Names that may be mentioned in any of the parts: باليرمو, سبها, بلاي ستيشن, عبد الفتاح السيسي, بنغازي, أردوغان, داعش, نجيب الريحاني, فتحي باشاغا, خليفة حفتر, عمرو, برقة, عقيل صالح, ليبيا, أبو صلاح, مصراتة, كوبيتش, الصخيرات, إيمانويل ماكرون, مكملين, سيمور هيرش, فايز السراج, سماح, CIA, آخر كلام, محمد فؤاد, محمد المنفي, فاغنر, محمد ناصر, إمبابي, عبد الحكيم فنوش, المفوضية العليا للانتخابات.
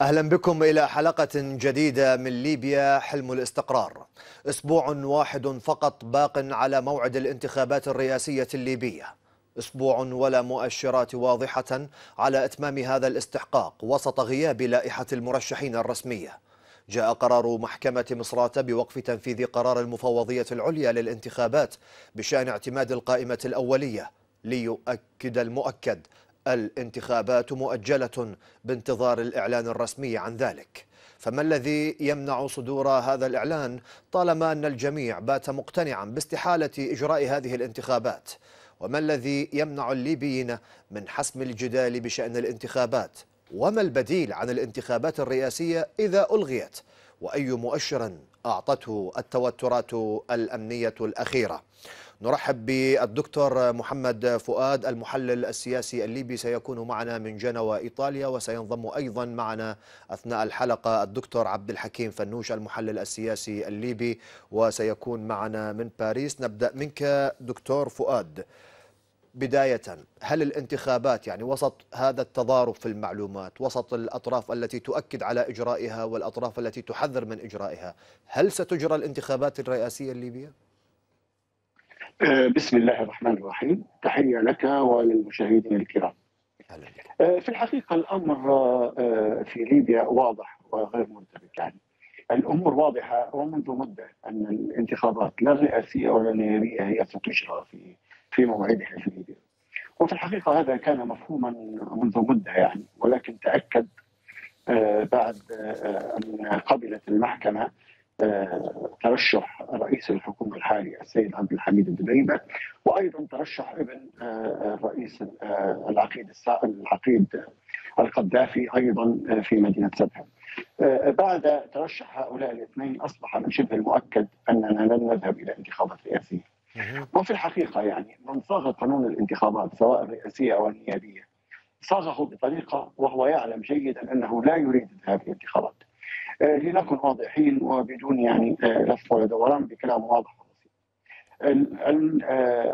أهلا بكم إلى حلقة جديدة من ليبيا حلم الاستقرار. أسبوع واحد فقط باق على موعد الانتخابات الرئاسية الليبية، أسبوع ولا مؤشرات واضحة على إتمام هذا الاستحقاق وسط غياب لائحة المرشحين الرسمية. جاء قرار محكمة مصراتة بوقف تنفيذ قرار المفوضية العليا للانتخابات بشأن اعتماد القائمة الأولية ليؤكد المؤكد، الانتخابات مؤجلة بانتظار الإعلان الرسمي عن ذلك. فما الذي يمنع صدور هذا الإعلان طالما أن الجميع بات مقتنعا باستحالة إجراء هذه الانتخابات؟ وما الذي يمنع الليبيين من حسم الجدال بشأن الانتخابات؟ وما البديل عن الانتخابات الرئاسية إذا ألغيت؟ وأي مؤشر أعطته التوترات الأمنية الأخيرة؟ نرحب بالدكتور محمد فؤاد المحلل السياسي الليبي، سيكون معنا من جنوى إيطاليا، وسينضم أيضا معنا أثناء الحلقة الدكتور عبد الحكيم فنوش المحلل السياسي الليبي، وسيكون معنا من باريس. نبدأ منك دكتور فؤاد، بداية هل الانتخابات وسط هذا التضارب في المعلومات، وسط الأطراف التي تؤكد على إجرائها والأطراف التي تحذر من إجرائها، هل ستجرى الانتخابات الرئاسية الليبية؟ بسم الله الرحمن الرحيم، تحية لك وللمشاهدين الكرام. في الحقيقة الأمر في ليبيا واضح وغير مرتبك، الأمور واضحة ومنذ مدة أن الانتخابات لا الرئاسية ولا النيابية هي ستجرى في موعدها في ليبيا. وفي الحقيقة هذا كان مفهوما منذ مدة ولكن تأكد بعد أن قبلت المحكمة ترشح رئيس الحكومة الحالي السيد عبد الحميد الدبيبة، وأيضا ترشح ابن الرئيس العقيل القذافي أيضا في مدينة سبها. بعد ترشح هؤلاء الاثنين أصبح من شبه المؤكد أننا لن نذهب إلى انتخابات رئاسية. وفي الحقيقة من صاغ قانون الانتخابات سواء الرئاسية أو النيابية صاغه بطريقة وهو يعلم جيدا أنه لا يريد الذهاب إلى انتخابات. لنكن واضحين وبدون لف ولا دوران، بكلام واضح وبسيط.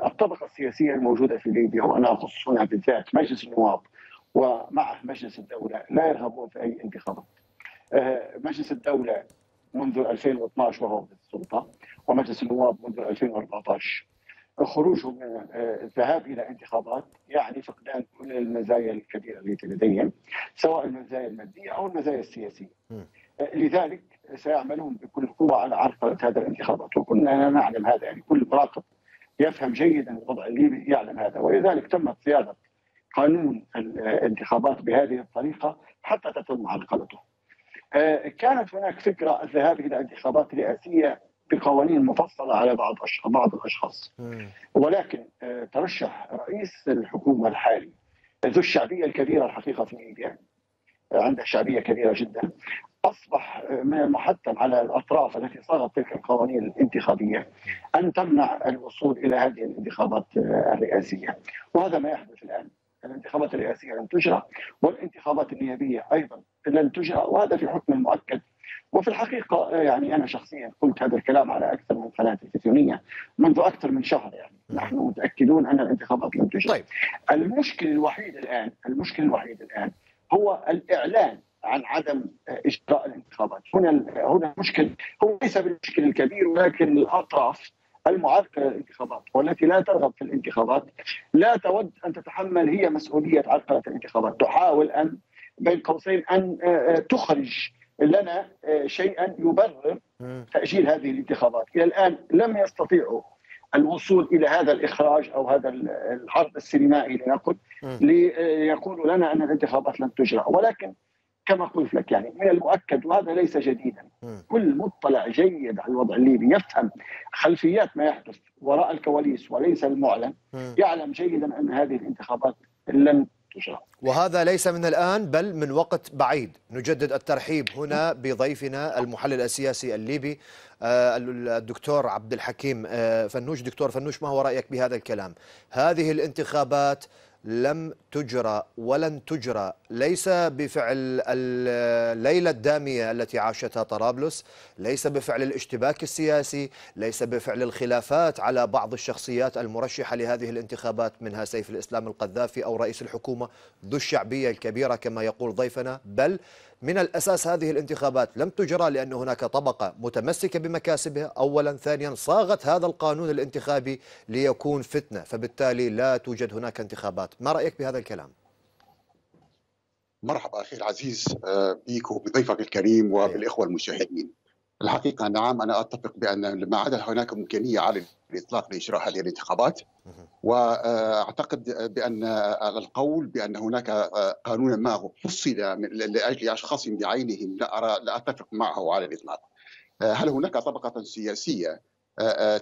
الطبقه السياسيه الموجوده في ليبيا، وانا اخص هنا بالذات مجلس النواب ومعه مجلس الدوله، لا يرغبون في اي انتخابات. مجلس الدوله منذ 2012 وهو في السلطه، ومجلس النواب منذ 2014. خروجهم من الذهاب الى انتخابات فقدان كل المزايا الكبيره التي لديهم، سواء المزايا الماديه او المزايا السياسيه. لذلك سيعملون بكل قوه على عرقله هذا الانتخابات، وكلنا نعلم هذا، كل مراقب يفهم جيدا الوضع الليبي يعلم هذا، ولذلك تمت صياغه قانون الانتخابات بهذه الطريقه حتى تتم عرقلته. كانت هناك فكره الذهاب الى انتخابات رئاسيه بقوانين مفصله على بعض الاشخاص، ولكن ترشح رئيس الحكومه الحالي ذو الشعبيه الكبيره الحقيقه في ليبيا، عنده شعبيه كبيره جدا، اصبح من المحتم على الاطراف التي صاغت تلك القوانين الانتخابيه ان تمنع الوصول الى هذه الانتخابات الرئاسيه، وهذا ما يحدث الان. الانتخابات الرئاسيه لن تجرى، والانتخابات النيابيه ايضا لن تجرى، وهذا في حكم المؤكد. وفي الحقيقة أنا شخصيا قلت هذا الكلام على أكثر من قناة تلفزيونية منذ أكثر من شهر، نحن متأكدون أن الانتخابات لن تجرى. المشكل الوحيد الآن هو الإعلان عن عدم إجراء الانتخابات. هنا المشكل، هو ليس بالمشكل الكبير، ولكن الأطراف المعرقلة للانتخابات والتي لا ترغب في الانتخابات لا تود أن تتحمل هي مسؤولية عرقلة الانتخابات، تحاول أن بين قوسين أن تخرج لنا شيئا يبرر تأجيل هذه الانتخابات. إلى الآن لم يستطيعوا الوصول إلى هذا الإخراج أو هذا العرض السينمائي لنقل ليقولوا لنا أن الانتخابات لن تجرى، ولكن كما قلت لك من المؤكد، وهذا ليس جديدا، كل مطلع جيد على الوضع الليبي يفهم خلفيات ما يحدث وراء الكواليس وليس المعلن، يعلم جيدا أن هذه الانتخابات لن تجرى. وهذا ليس من الآن بل من وقت بعيد. نجدد الترحيب هنا بضيفنا المحلل السياسي الليبي الدكتور عبد الحكيم فنوش. دكتور فنوش، ما هو رأيك بهذا الكلام؟ هذه الانتخابات لم تجرى ولن تجرى، ليس بفعل الليلة الدامية التي عاشتها طرابلس، ليس بفعل الاشتباك السياسي، ليس بفعل الخلافات على بعض الشخصيات المرشحة لهذه الانتخابات، منها سيف الإسلام القذافي أو رئيس الحكومة ذو الشعبية الكبيرة كما يقول ضيفنا، بل من الأساس هذه الانتخابات لم تجرى لأن هناك طبقة متمسكة بمكاسبها أولا، ثانيا صاغت هذا القانون الانتخابي ليكون فتنة، فبالتالي لا توجد هناك انتخابات. ما رأيك بهذا الكلام؟ مرحبا أخي العزيز بيك وبضيفك الكريم وبالإخوة المشاهدين. الحقيقة نعم، أنا أتفق بأن ما عدا هناك إمكانية على الإطلاق لإجراء هذه الانتخابات، وأعتقد بأن القول بأن هناك قانونا ما فصل لأجل أشخاص بعينهم لا أرى، لا أتفق معه على الإطلاق. هل هناك طبقة سياسية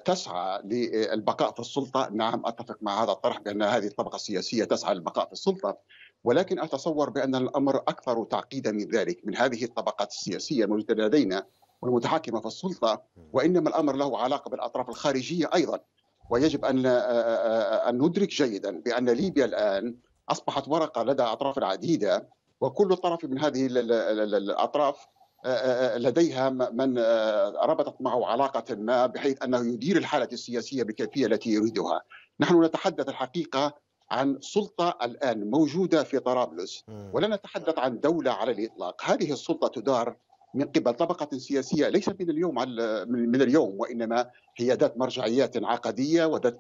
تسعى للبقاء في السلطة؟ نعم أتفق مع هذا الطرح بأن هذه الطبقة السياسية تسعى للبقاء في السلطة، ولكن أتصور بأن الأمر أكثر تعقيدا من ذلك من هذه الطبقات السياسية الموجودة لدينا والمتحكمة في السلطة، وإنما الأمر له علاقة بالأطراف الخارجية أيضا. ويجب أن ندرك جيدا بأن ليبيا الآن أصبحت ورقة لدى أطراف عديدة، وكل طرف من هذه الأطراف لديها من ربطت معه علاقة ما بحيث أنه يدير الحالة السياسية بالكيفية التي يريدها. نحن نتحدث الحقيقة عن سلطة الآن موجودة في طرابلس، ولا نتحدث عن دولة على الإطلاق. هذه السلطة تدار من قبل طبقة سياسية ليس من اليوم وإنما هي ذات مرجعيات عقدية وذات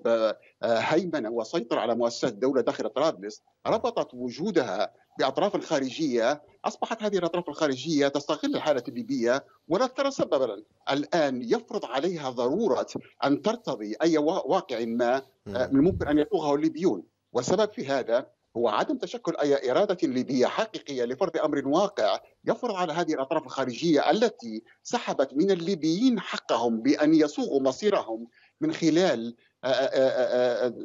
هيمنة وسيطرة على مؤسسات الدولة داخل طرابلس، ربطت وجودها بأطراف خارجية. أصبحت هذه الأطراف الخارجية تستغل الحالة الليبية ولا تتسبب لنا. الآن يفرض عليها ضرورة أن ترتضي أي واقع ما من ممكن أن يطوغه الليبيون، والسبب في هذا هو عدم تشكل أي إرادة ليبية حقيقية لفرض أمر واقع يفرض على هذه الأطراف الخارجية التي سحبت من الليبيين حقهم بأن يصوغوا مصيرهم من خلال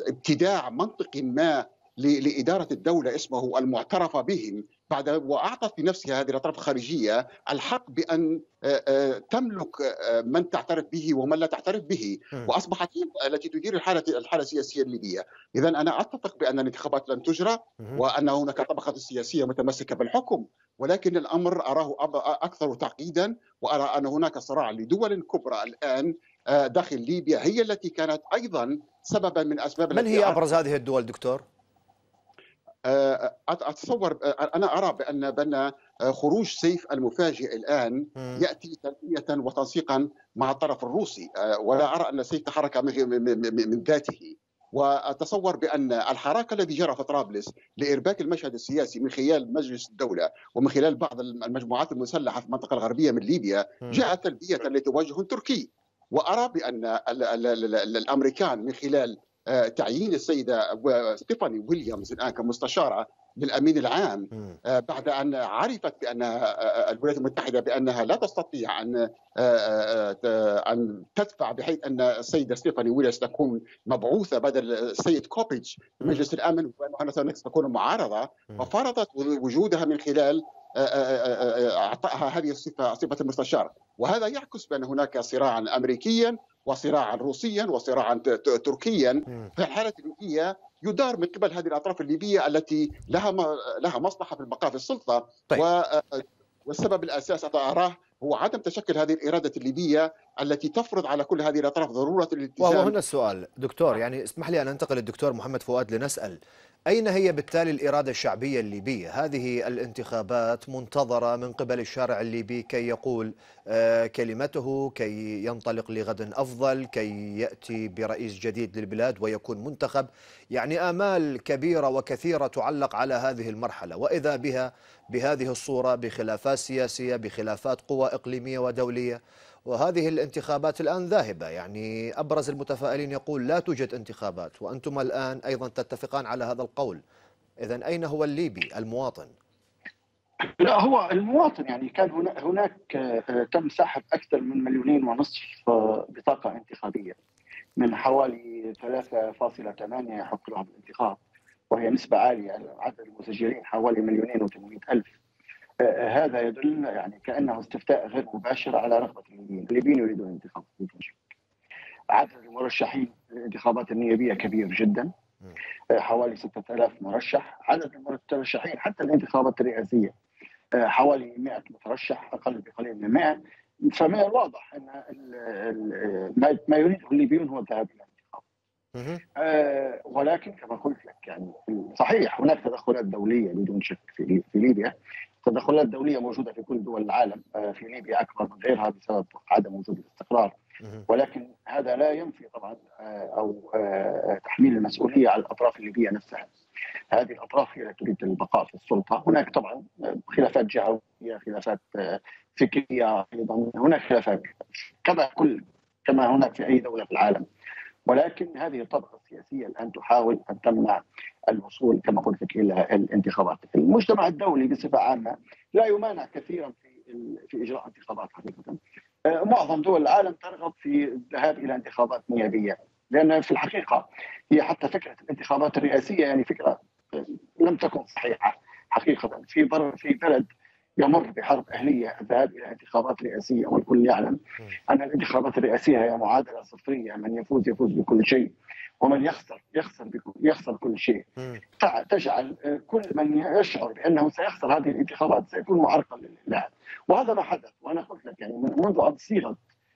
ابتداع منطق ما لإدارة الدولة اسمه المعترف بهم، بعد وأعطت لنفسها هذه الأطراف الخارجية الحق بأن تملك من تعترف به ومن لا تعترف به، وأصبحت هي التي تدير الحالة السياسية الليبية. إذا أنا أتفق بأن الانتخابات لن تجرى وأن هناك طبقة سياسية متمسكة بالحكم، ولكن الأمر أراه أكثر تعقيدا، وأرى أن هناك صراع لدول كبرى الآن داخل ليبيا هي التي كانت أيضا سببا من أسباب. من هي أبرز هذه الدول دكتور؟ أتصور أنا أرى بأن خروج سيف المفاجئ الآن يأتي تنمية وتنسيقا مع الطرف الروسي، ولا أرى أن سيف تحرك من ذاته. وأتصور بأن الحراك الذي جرى في طرابلس لإرباك المشهد السياسي من خلال مجلس الدولة ومن خلال بعض المجموعات المسلحة في المنطقة الغربية من ليبيا جاء تلبية لتوجه تركي. وأرى بأن الأمريكان من خلال تعيين السيدة ستيفاني ويليامز الآن كمستشارة للأمين العام بعد أن عرفت بأن الولايات المتحدة بأنها لا تستطيع أن تدفع بحيث أن السيدة ستيفاني ويليامز تكون مبعوثة بدل السيد كوبيتش في مجلس الأمن، وأنها ستكون معارضة، وفرضت وجودها من خلال أعطائها هذه الصفة، صفة المستشار. وهذا يعكس بأن هناك صراعا أمريكيا وصراعا روسيا وصراعا تركيا في الحالة الليبية يدار من قبل هذه الأطراف الليبية التي لها مصلحة في البقاء في السلطة. طيب. والسبب الأساسي أراه هو عدم تشكل هذه الإرادة الليبية التي تفرض على كل هذه الأطراف ضرورة الالتزام. وهنا السؤال دكتور، يعني اسمح لي أن أنتقل للدكتور محمد فؤاد لنسأل، أين هي بالتالي الإرادة الشعبية الليبية؟ هذه الانتخابات منتظرة من قبل الشارع الليبي كي يقول كلمته، كي ينطلق لغد أفضل، كي يأتي برئيس جديد للبلاد ويكون منتخب. يعني آمال كبيرة وكثيرة تعلق على هذه المرحلة، وإذا بها بهذه الصورة، بخلافات سياسية، بخلافات قوى إقليمية ودولية، وهذه الانتخابات الآن ذاهبة. يعني أبرز المتفائلين يقول لا توجد انتخابات، وأنتم الآن أيضا تتفقان على هذا القول. إذن أين هو الليبي المواطن؟ لا، هو المواطن يعني كان هناك تم سحب أكثر من 2.5 مليون بطاقة انتخابية من حوالي 3.8 يحق لهم الانتخاب، وهي نسبة عالية. يعني عدد المسجلين حوالي 2,800,000. هذا يدل يعني كأنه استفتاء غير مباشر على رغبة الليبيين. الليبيين يريدون انتخابات. عدد المرشحين للانتخابات النيابية كبير جدا. حوالي 6000 مرشح. عدد المترشحين حتى الانتخابات الرئاسية حوالي 100 مترشح، أقل بقليل من 100. فمن الواضح أن ما يريده الليبيون هو الذهاب إلى الانتخابات. ولكن كما قلت لك يعني صحيح هناك تدخلات دولية بدون شك في ليبيا، تدخلات دولية موجودة في كل دول العالم، في ليبيا أكبر من غيرها بسبب عدم وجود الاستقرار، ولكن هذا لا ينفي طبعا أو تحميل المسؤولية على الأطراف الليبية نفسها. هذه الأطراف هي التي تريد البقاء في السلطة. هناك طبعا خلافات جهوية، خلافات فكرية أيضا، هناك خلافات كما هناك في أي دولة في العالم، ولكن هذه الطبقة السياسية الآن تحاول أن تمنع الوصول كما قلت لك إلى الانتخابات. المجتمع الدولي بصفة عامة لا يمانع كثيرا في إجراء انتخابات حقيقة. معظم دول العالم ترغب في الذهاب إلى انتخابات نيابية، لأن في الحقيقة هي حتى فكرة الانتخابات الرئاسية يعني فكرة لم تكن صحيحة حقيقة. في بلد يمر بحرب أهلية الذهاب إلى انتخابات رئاسية، والكل يعلم أن الانتخابات الرئاسية هي معادلة صفرية، من يفوز يفوز بكل شيء ومن يخسر كل شيء. تجعل كل من يشعر بأنه سيخسر هذه الانتخابات سيكون معرقل لله، وهذا ما حدث. وأنا قلت لك يعني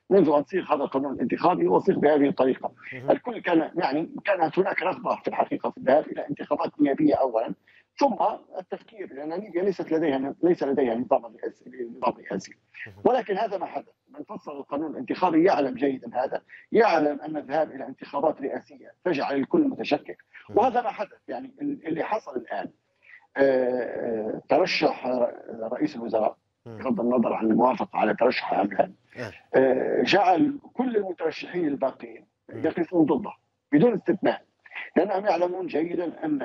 منذ أن صيغ هذا القانون الانتخابي وصيغ بهذه الطريقة، الكل كانت هناك رغبة في الحقيقة في الذهاب إلى انتخابات نيابية أولا، ثم التفكير، لأن ليبيا ليس لديها نظام رئاسي. ولكن هذا ما حدث. من فصل القانون الانتخابي يعلم جيدا هذا، يعلم أن الذهاب إلى انتخابات رئاسية تجعل الكل متشكك، وهذا ما حدث. يعني اللي حصل الآن ترشح رئيس الوزراء بغض النظر عن الموافقة على ترشح عملا، جعل كل المترشحين الباقين يقفون ضده بدون استثناء، لأنهم يعلمون جيدا أن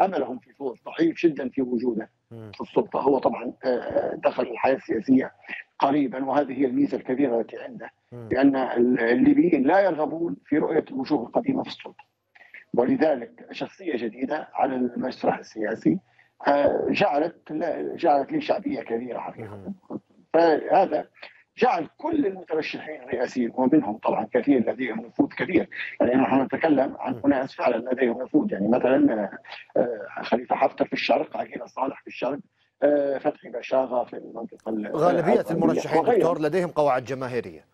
أملهم في فوز ضعيف جدا في وجوده في السلطة. هو طبعا دخل الحياة السياسية قريبا، وهذه هي الميزة الكبيرة التي عنده، لأن الليبيين لا يرغبون في رؤية الوجوه القديمة في السلطة، ولذلك شخصية جديدة على المسرح السياسي جعلت لي شعبية كبيرة حقيقة. فهذا جعل كل المترشحين الرئاسيين ومنهم طبعا كثير لديهم نفوذ كبير، يعني نحن نتكلم عن اناس فعلا لديهم نفوذ، يعني مثلا خليفة حفتر في الشرق، عقيل صالح في الشرق، فتحي باشاغا في المنطقة. غالبية المرشحين دكتور لديهم قواعد جماهيرية.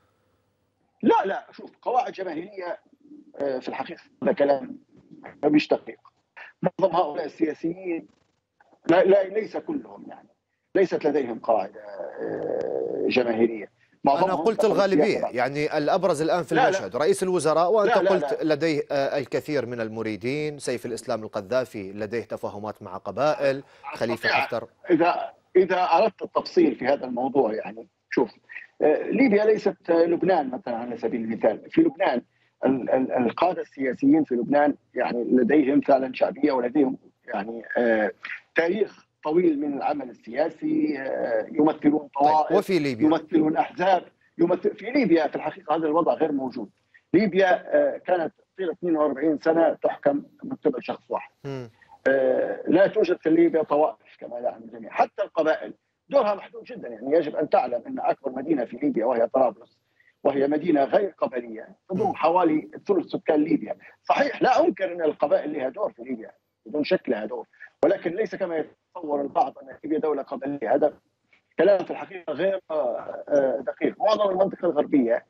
لا شوف، قواعد جماهيرية في الحقيقة هذا كلام ما بيش دقيق. معظم هؤلاء السياسيين ليس كلهم يعني ليست لديهم قواعد جماهيرية. أنا قلت الغالبية، يعني الأبرز الآن في المشهد رئيس الوزراء، وأنت قلت لديه الكثير من المريدين. سيف الإسلام القذافي لديه تفاهمات مع قبائل، خليفة حفتر. إذا أردت التفصيل في هذا الموضوع، يعني شوف ليبيا ليست لبنان مثلا على سبيل المثال. في لبنان القادة السياسيين في لبنان يعني لديهم فعلا شعبية، ولديهم يعني تاريخ طويل من العمل السياسي، يمثلون طوائف. وفي ليبيا يمثلون أحزاب. في ليبيا في الحقيقة هذا الوضع غير موجود. ليبيا كانت طيلة 42 سنة تحكم من قبل شخص واحد. لا توجد في ليبيا طوائف كما يعلم الجميع، حتى القبائل دورها محدود جدا. يعني يجب أن تعلم أن أكبر مدينة في ليبيا وهي طرابلس، وهي مدينة غير قبلية تضم حوالي ثلث سكان ليبيا. صحيح لا أنكر أن القبائل لها دور في ليبيا بدون شك لها دور، ولكن ليس كما يتصور البعض أن ليبيا دولة قبلية. هذا كلام في الحقيقة غير دقيق. معظم المنطقة الغربية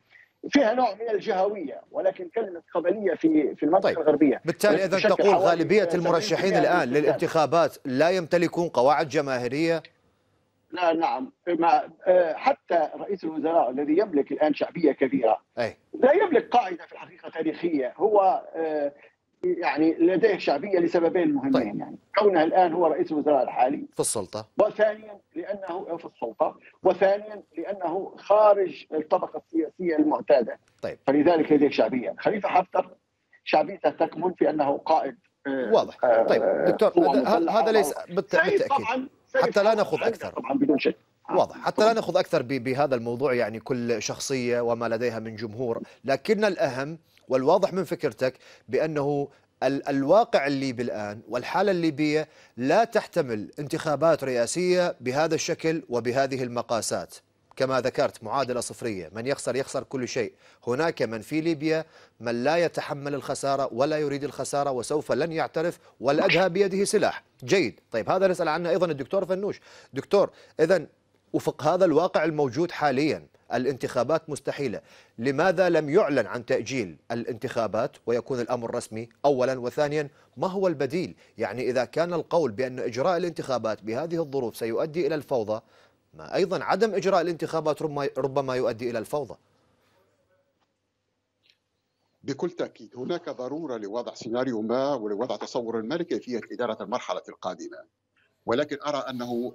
فيها نوع من الجهوية، ولكن كلمة قبلية في المنطقة الغربية. بالتالي إذا تقول غالبية المرشحين الآن للانتخابات لا يمتلكون قواعد جماهيرية. لا نعم، حتى رئيس الوزراء الذي يملك الآن شعبية كبيرة لا يملك قاعدة في الحقيقة تاريخية. هو يعني لديه شعبية لسببين مهمين. يعني كونه الآن هو رئيس الوزراء الحالي في السلطة، وثانيا لأنه خارج الطبقة السياسية المعتادة. فلذلك لديه شعبية. خليفة حفتر شعبيته تكمن في أنه قائد واضح. دكتور هذا ليس بالتأكيد طبعاً، حتى لا نأخذ أكثر طبعا بدون شك واضح، حتى لا نأخذ أكثر بهذا الموضوع، يعني كل شخصية وما لديها من جمهور. لكن الأهم والواضح من فكرتك بأنه الواقع الليبي الآن والحالة الليبية لا تحتمل انتخابات رئاسية بهذا الشكل وبهذه المقاسات كما ذكرت معادلة صفرية، من يخسر يخسر كل شيء. هناك من في ليبيا من لا يتحمل الخسارة ولا يريد الخسارة وسوف لن يعترف، والأدهى بيده سلاح. جيد، طيب هذا نسأل عنه أيضا الدكتور فنوش. دكتور، إذن وفق هذا الواقع الموجود حاليا الانتخابات مستحيلة، لماذا لم يعلن عن تأجيل الانتخابات ويكون الأمر رسمي أولا؟ وثانيا ما هو البديل؟ يعني إذا كان القول بأن إجراء الانتخابات بهذه الظروف سيؤدي إلى الفوضى، ما أيضا عدم إجراء الانتخابات ربما يؤدي إلى الفوضى. بكل تأكيد هناك ضرورة لوضع سيناريو ما ولوضع تصور الملكي في إدارة المرحلة المقبلة، ولكن أرى أنه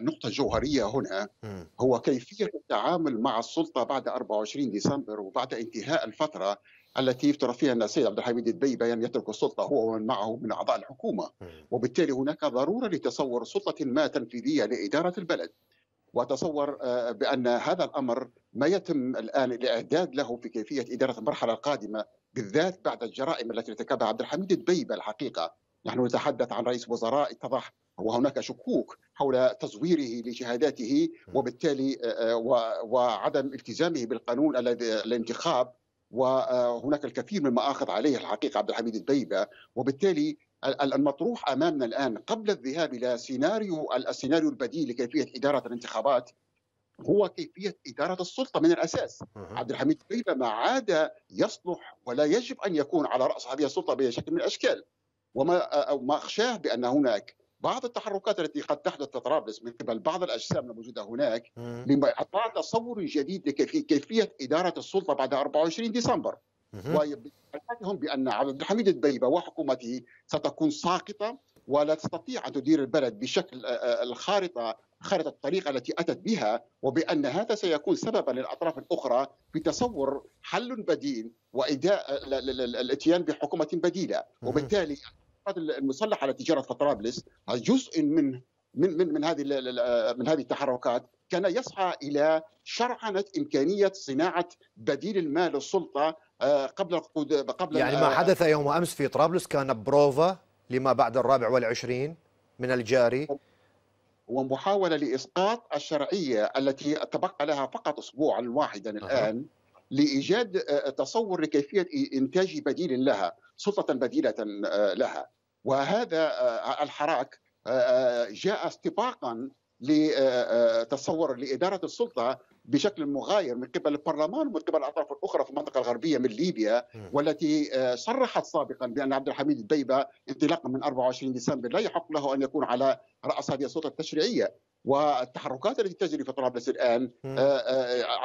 النقطة الجوهرية هنا هو كيفية التعامل مع السلطة بعد 24 ديسمبر وبعد انتهاء الفترة التي يفترض فيها أن السيد عبد الحميد الدبيبة يترك السلطة هو ومن معه من أعضاء الحكومة، وبالتالي هناك ضرورة لتصور سلطة ما تنفيذية لإدارة البلد. وتصور بأن هذا الأمر ما يتم الآن الإعداد له في كيفية إدارة المرحلة القادمة، بالذات بعد الجرائم التي ارتكبها عبد الحميد الدبيبة. الحقيقة نحن نتحدث عن رئيس وزراء اتضح وهناك شكوك حول تزويره لشهاداته، وبالتالي وعدم التزامه بالقانون الانتخاب، وهناك الكثير من مآخذ عليه الحقيقة عبد الحميد الدبيبة. وبالتالي المطروح أمامنا الآن قبل الذهاب إلى السيناريو البديل لكيفية إدارة الانتخابات هو كيفية إدارة السلطة من الأساس. عبد الحميد الدبيبة ما عاد يصلح ولا يجب أن يكون على رأس هذه السلطة بشكل من الأشكال، وما أخشاه بأن هناك بعض التحركات التي قد تحدث في طرابلس من قبل بعض الأجسام الموجودة هناك لإعطاء تصور جديد لكيفية إدارة السلطة بعد 24 ديسمبر. ويبدو بأن عبد الحميد الدبيبة وحكومته ستكون ساقطة ولا تستطيع أن تدير البلد بشكل خارطة الطريقة التي أتت بها، وبأن هذا سيكون سببا للأطراف الأخرى في تصور حل بديل والاتيان بحكومة بديلة. وبالتالي المسلحة التي جرت في طرابلس جزء من هذه التحركات كان يسعى إلى شرعنة إمكانية صناعة بديل المال للسلطة قبل يعني ما حدث يوم أمس في طرابلس كان بروفا لما بعد 24 من الجاري، ومحاولة لإسقاط الشرعية التي تبقى لها فقط أسبوعا واحدا الآن لإيجاد تصور لكيفية إنتاج بديل لها، سلطة بديلة لها. وهذا الحراك جاء استباقا لتصور لإدارة السلطة بشكل مغاير من قبل البرلمان ومن قبل الأطراف الأخرى في المنطقة الغربية من ليبيا، والتي صرحت سابقا بأن عبد الحميد الدبيبة انطلاقا من 24 ديسمبر لا يحق له أن يكون على رأس هذه السلطة التشريعية. والتحركات التي تجري في طرابلس الآن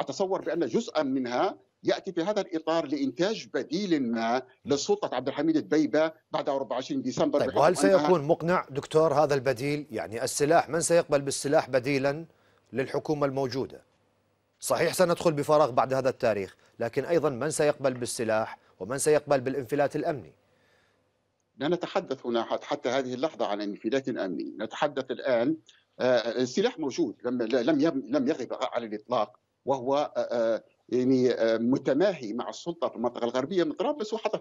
أتصور بأن جزءا منها يأتي في هذا الإطار لإنتاج بديل ما لسلطة عبد الحميد الدبيبة بعد 24 ديسمبر. طيب وهل سيكون مقنع دكتور هذا البديل؟ يعني السلاح، من سيقبل بالسلاح بديلا للحكومة الموجودة؟ صحيح سندخل بفراغ بعد هذا التاريخ، لكن أيضا من سيقبل بالسلاح ومن سيقبل بالانفلات الأمني؟ لا نتحدث هنا حتى هذه اللحظة عن انفلات أمني، نتحدث الآن السلاح موجود لم يغب على الإطلاق، وهو يعني متماهي مع السلطة في المنطقة الغربية من طرابلس وحتى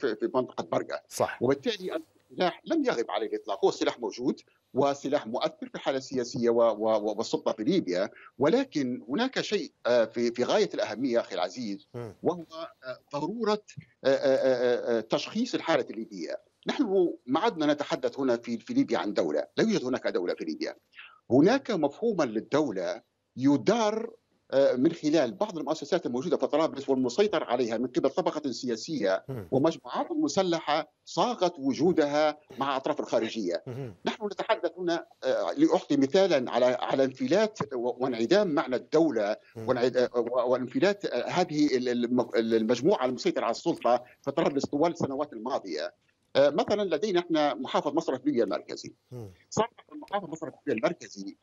في منطقة برقة. وبالتالي السلاح لم يغب على الإطلاق، هو السلاح موجود وسلاح مؤثر في الحالة السياسية والسلطة في ليبيا. ولكن هناك شيء في غاية الأهمية أخي العزيز، وهو ضرورة تشخيص الحالة الليبية. نحن ما عدنا نتحدث هنا في ليبيا عن دولة، لا يوجد هناك دولة في ليبيا. هناك مفهوما للدولة يدار من خلال بعض المؤسسات الموجودة في طرابلس والمسيطر عليها من قبل طبقة سياسية ومجموعات مسلحة صاغت وجودها مع أطراف الخارجية. نحن نتحدث هنا لأعطي مثالا على انفلات وانعدام معنى الدولة وانفلات هذه المجموعة المسيطرة على السلطة في طرابلس طوال السنوات الماضية. مثلا لدينا احنا محافظ مصرف ليبيا المركزي، صرح المحافظ مصرف ليبيا المركزي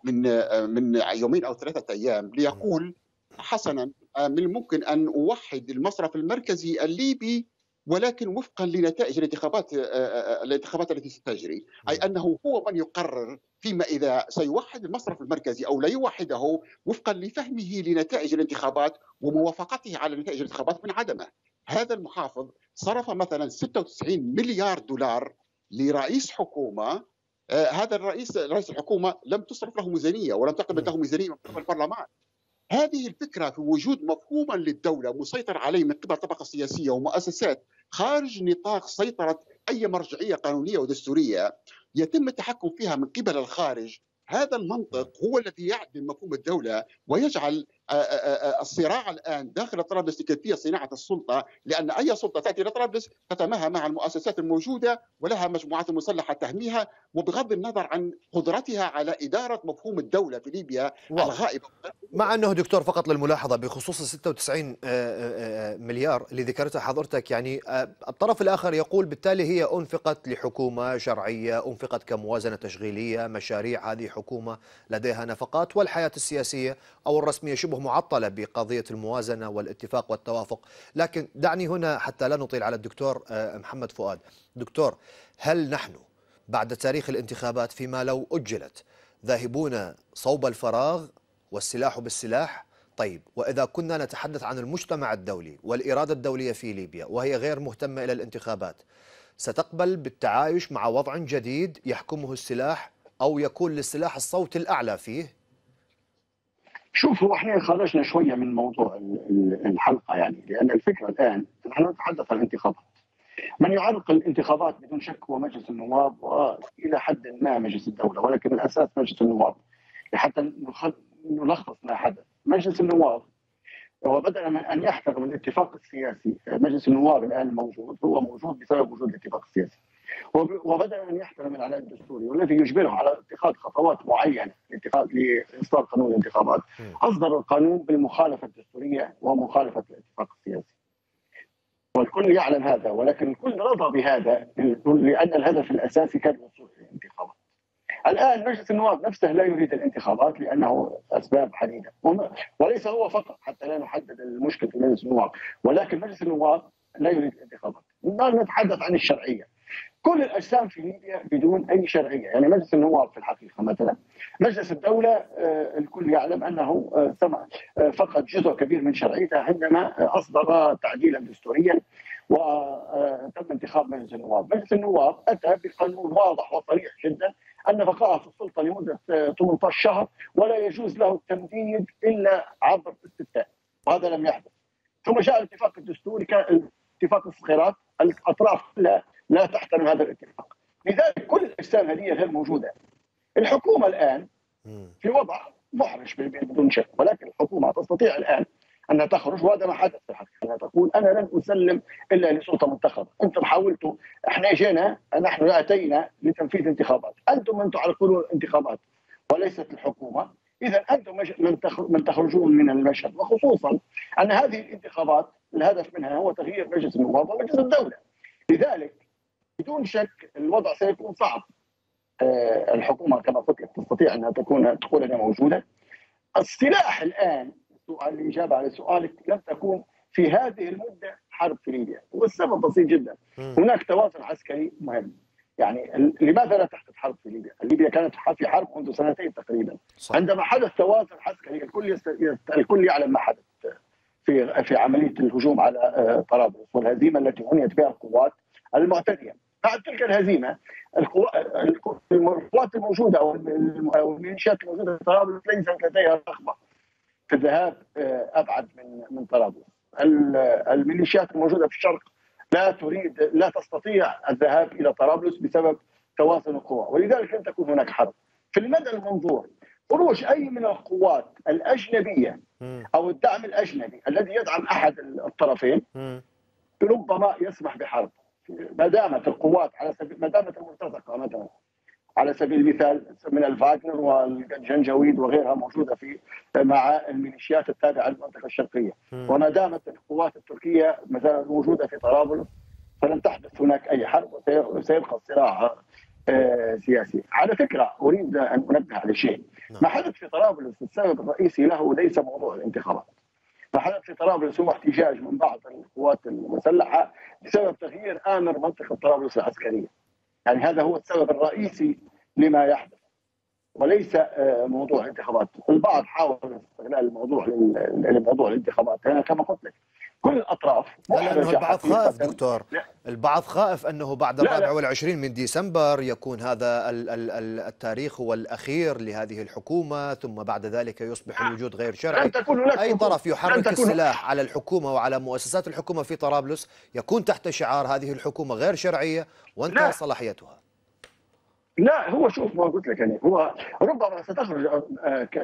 من يومين او 3 ايام ليقول حسنا من الممكن ان اوحد المصرف المركزي الليبي ولكن وفقا لنتائج الانتخابات التي ستجري، اي انه هو من يقرر فيما اذا سيوحد المصرف المركزي او لا يوحده وفقا لفهمه لنتائج الانتخابات وموافقته على نتائج الانتخابات من عدمه. هذا المحافظ صرف مثلا 96 مليار دولار لرئيس حكومة، هذا رئيس الحكومة لم تصرف له ميزانية ولم تقبل له ميزانية من قبل البرلمان. هذه الفكرة في وجود مفهوما للدولة مسيطر عليه من قبل طبقة سياسية ومؤسسات خارج نطاق سيطرة أي مرجعية قانونية ودستورية يتم التحكم فيها من قبل الخارج، هذا المنطق هو الذي يعدم مفهوم الدولة ويجعل الصراع الآن داخل طرابلس كيفية صناعة السلطة، لأن أي سلطة تأتي إلى طرابلس تتماهى مع المؤسسات الموجودة ولها مجموعات مسلحة تحميها، وبغض النظر عن قدرتها على إدارة مفهوم الدولة في ليبيا الغائبة. مع أنه دكتور فقط للملاحظة بخصوص ال 96 مليار اللي ذكرتها حضرتك، يعني الطرف الآخر يقول بالتالي هي أنفقت لحكومة شرعية، أنفقت كموازنة تشغيلية، مشاريع هذه حكومة لديها نفقات، والحياة السياسية أو الرسمية شبه معطلة بقضية الموازنة والاتفاق والتوافق. لكن دعني هنا حتى لا نطيل على الدكتور محمد فؤاد. دكتور، هل نحن بعد تاريخ الانتخابات فيما لو أجلت ذاهبون صوب الفراغ والسلاح بالسلاح؟ طيب، وإذا كنا نتحدث عن المجتمع الدولي والإرادة الدولية في ليبيا وهي غير مهتمة إلى الانتخابات، ستقبل بالتعايش مع وضع جديد يحكمه السلاح أو يكون للسلاح الصوت الأعلى فيه؟ شوفوا، احنا خرجنا شويه من موضوع الحلقه، يعني لان الفكره الان نحن نتحدث عن الانتخابات. من يعرق الانتخابات بدون شك هو مجلس النواب، والى حد ما مجلس الدوله، ولكن الاساس مجلس النواب. حتى نلخص ما حدث، مجلس النواب هو بدلا من ان يحترم الاتفاق السياسي، مجلس النواب الان موجود، هو موجود بسبب وجود الاتفاق السياسي، وبدلا ان يحترم العلاء الدستوري والذي يجبره على اتخاذ خطوات معينه لاصدار قانون الانتخابات، اصدر القانون بالمخالفه الدستوريه ومخالفه الاتفاق السياسي. والكل يعلم هذا، ولكن الكل رضى بهذا لان الهدف الاساسي كان الوصول الى الانتخابات. الان مجلس النواب نفسه لا يريد الانتخابات لانه اسباب عديده، وليس هو فقط حتى لا نحدد المشكله في مجلس النواب، ولكن مجلس النواب لا يريد الانتخابات. نتحدث عن الشرعيه. كل الاجسام في ليبيا بدون اي شرعيه، يعني مجلس النواب في الحقيقه مثلا، مجلس الدوله الكل يعلم انه فقد جزء كبير من شرعيته عندما اصدر تعديلا دستوريا وتم انتخاب مجلس النواب. مجلس النواب اتى بقانون واضح وصريح جدا ان بقائه في السلطه لمده 18 شهر ولا يجوز له التمديد الا عبر استفتاء، وهذا لم يحدث. ثم جاء الاتفاق الدستوري، كان اتفاق الصخيرات، الاطراف كلها لا تحترم هذا الاتفاق، لذلك كل الاجسام هذه غير موجوده. الحكومه الان في وضع محرج بدون شك، ولكن الحكومه تستطيع الان انها تخرج، وهذا ما حدث في الحقيقه، انها تقول انا لن اسلم الا لسلطه منتخبه، انتم حاولتوا، احنا جينا، نحن اتينا لتنفيذ انتخابات، انتم من تعرقلون الانتخابات وليست الحكومه، اذا انتم من تخرجون من المشهد، وخصوصا ان هذه الانتخابات الهدف منها هو تغيير مجلس النواب ومجلس الدوله. لذلك بدون شك الوضع سيكون صعب. الحكومه كما قلت لك تستطيع انها تكون هنا موجوده. السلاح الان، الاجابه على سؤالك، لم تكون في هذه المده حرب في ليبيا، والسبب بسيط جدا، هناك توازن عسكري مهم. يعني لماذا لا تحدث حرب في ليبيا؟ ليبيا كانت في حرب منذ سنتين تقريبا، عندما حدث توازن عسكري الكل يعلم ما حدث في عمليه الهجوم على طرابلس والهزيمه التي عنيت بها القوات المعتديه. بعد تلك الهزيمه القوات الموجوده او الميليشيات الموجوده في طرابلس ليست لديها رغبه في الذهاب ابعد من طرابلس. الميليشيات الموجوده في الشرق لا تستطيع الذهاب الى طرابلس بسبب توازن القوى، ولذلك لن تكون هناك حرب. في المدى المنظور خروج اي من القوات الاجنبيه او الدعم الاجنبي الذي يدعم احد الطرفين ربما يسمح بحرب ما دامت القوات على سبيل ما دامت المرتزقه مثلا، على سبيل المثال من الفاغنر والجنجويد وغيرها موجوده مع الميليشيات التابعه للمنطقه الشرقيه، وما دامت القوات التركيه ما زالت موجوده في طرابلس فلن تحدث هناك اي حرب، وسيبقى الصراع سياسي. على فكره اريد ان انبه على شيء، ما حدث في طرابلس السبب الرئيسي له ليس موضوع الانتخابات. ما حدث في طرابلس هو احتجاج من بعض القوات المسلحه بسبب تغيير امر منطقه طرابلس العسكريه. يعني هذا هو السبب الرئيسي لما يحدث وليس موضوع انتخابات. البعض حاول استغلال الموضوع لموضوع الانتخابات، انا كما قلت لك كل الأطراف. لأنه البعض خائف دكتور، البعض خائف أنه بعد 24 من ديسمبر يكون هذا التاريخ هو الأخير لهذه الحكومة، ثم بعد ذلك يصبح الوجود غير شرعي. أي طرف يحرك السلاح على الحكومة وعلى مؤسسات الحكومة في طرابلس يكون تحت شعار هذه الحكومة غير شرعية وانتهى صلاحيتها. لا هو شوف ما قلت لك، يعني هو ربما ستخرج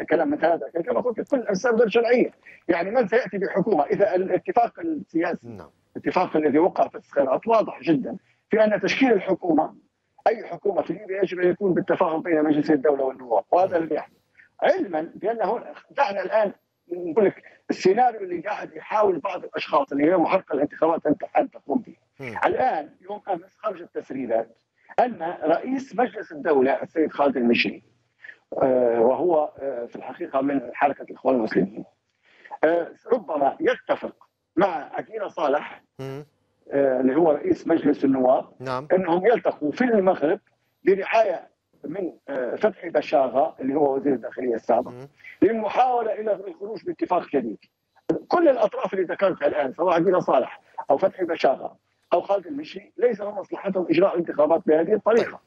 كلام مثل هذا كما قلت لك، كل انسان غير شرعيه، يعني من سياتي بحكومه اذا الاتفاق السياسي الاتفاق الذي وقع في الصراعات واضح جدا في ان تشكيل الحكومه اي حكومه في ليبيا يجب ان يكون بالتفاهم بين مجلس الدوله والنواب، وهذا اللي يحدث، علما بانه دعنا الان نقول لك السيناريو اللي قاعد يحاول بعض الاشخاص اللي هي محرقه الانتخابات ان تقوم به. الان يوم امس خرجت تسريبات أن رئيس مجلس الدولة السيد خالد المشري، وهو في الحقيقة من حركة الإخوان المسلمين، ربما يتفق مع عقيل صالح اللي هو رئيس مجلس النواب أنهم يلتقوا في المغرب برعاية من فتحي باشاغا اللي هو وزير الداخلية السابق للمحاولة إلى الخروج باتفاق جديد. كل الأطراف اللي ذكرتها الآن سواء عقيل صالح أو فتحي باشاغا أو خالد المشري ليس من مصلحتهم إجراء الانتخابات بهذه الطريقة.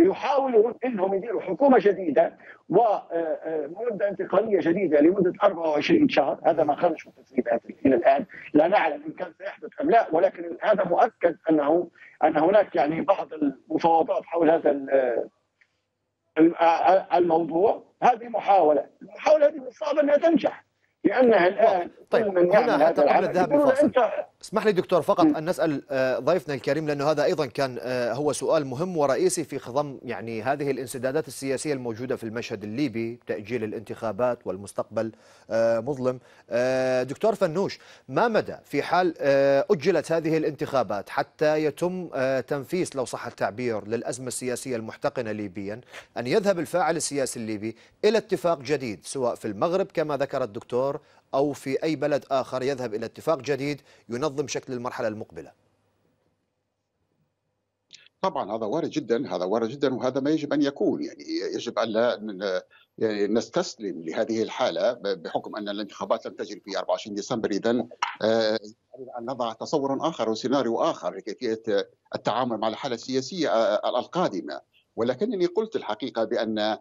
يحاولون أنهم يديروا حكومة جديدة ومدة انتقالية جديدة لمدة 24 شهر، هذا ما خرج من التسريبات إلى الآن، لا نعلم إن كان سيحدث أم لا، ولكن هذا مؤكد أنه أن هناك يعني بعض المفاوضات حول هذا الموضوع. هذه محاولة، المحاولة هذه صعبة أنها تنجح لأنها الآن. طيب هنا حتى قبل الذهاب للفاصل اسمح لي دكتور فقط أن نسأل ضيفنا الكريم، لأنه هذا أيضا كان هو سؤال مهم ورئيسي في خضم يعني هذه الانسدادات السياسية الموجودة في المشهد الليبي، تأجيل الانتخابات والمستقبل مظلم. دكتور فنوش، ما مدى في حال أجلت هذه الانتخابات حتى يتم تنفيس لو صح التعبير للأزمة السياسية المحتقنة ليبيا، أن يذهب الفاعل السياسي الليبي إلى اتفاق جديد سواء في المغرب كما ذكر الدكتور أو في أي بلد آخر، يذهب إلى اتفاق جديد ينظم شكل المرحلة المقبلة؟ طبعا هذا وارد جدا، هذا وارد جدا، وهذا ما يجب أن يكون، يعني يجب أن لا نستسلم لهذه الحالة بحكم أن الانتخابات لم تجري في 24 ديسمبر. إذن أن نضع تصور آخر وسيناريو آخر لكيفية التعامل مع الحالة السياسية القادمة. ولكنني قلت الحقيقة بأن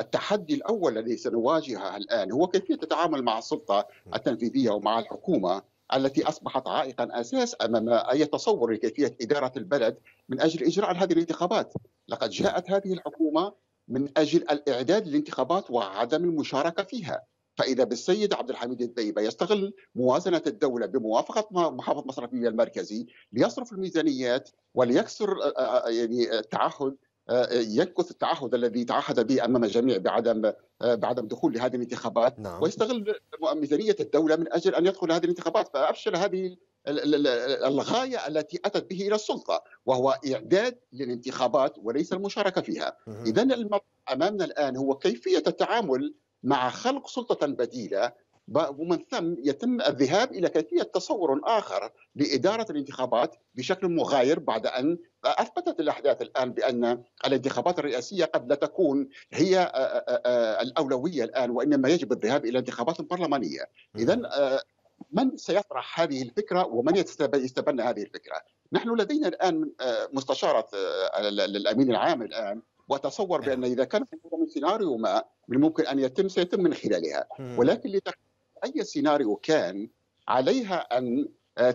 التحدي الأول الذي سنواجهه الآن هو كيفية التعامل مع السلطة التنفيذية ومع الحكومة التي أصبحت عائقا أساس أمام أي تصور لكيفية إدارة البلد من أجل إجراء هذه الانتخابات. لقد جاءت هذه الحكومة من أجل الإعداد للانتخابات وعدم المشاركة فيها، فإذا بالسيد عبد الحميد الدبيبة يستغل موازنة الدولة بموافقة محافظ مصراتة المركزي ليصرف الميزانيات وليكسر يعني التعهد، ينكث التعهد الذي تعهد به امام الجميع بعدم دخول لهذه الانتخابات، ويستغل ميزانيه الدوله من اجل ان يدخل هذه الانتخابات، فافشل هذه الغايه التي اتت به الى السلطه، وهو اعداد للانتخابات وليس المشاركه فيها. اذا المطلوب امامنا الان هو كيفيه التعامل مع خلق سلطه بديله، ومن ثم يتم الذهاب الى كيفيه تصور اخر لاداره الانتخابات بشكل مغاير، بعد ان اثبتت الاحداث الان بان الانتخابات الرئاسيه قد لا تكون هي الاولويه الان، وانما يجب الذهاب الى انتخابات برلمانيه. اذا من سيطرح هذه الفكره ومن يستبنى هذه الفكره؟ نحن لدينا الان مستشاره الامين العام الان، وتصور بان اذا كان من سيناريو ما من ممكن ان يتم سيتم من خلالها، ولكن لتحقيق اي سيناريو كان عليها ان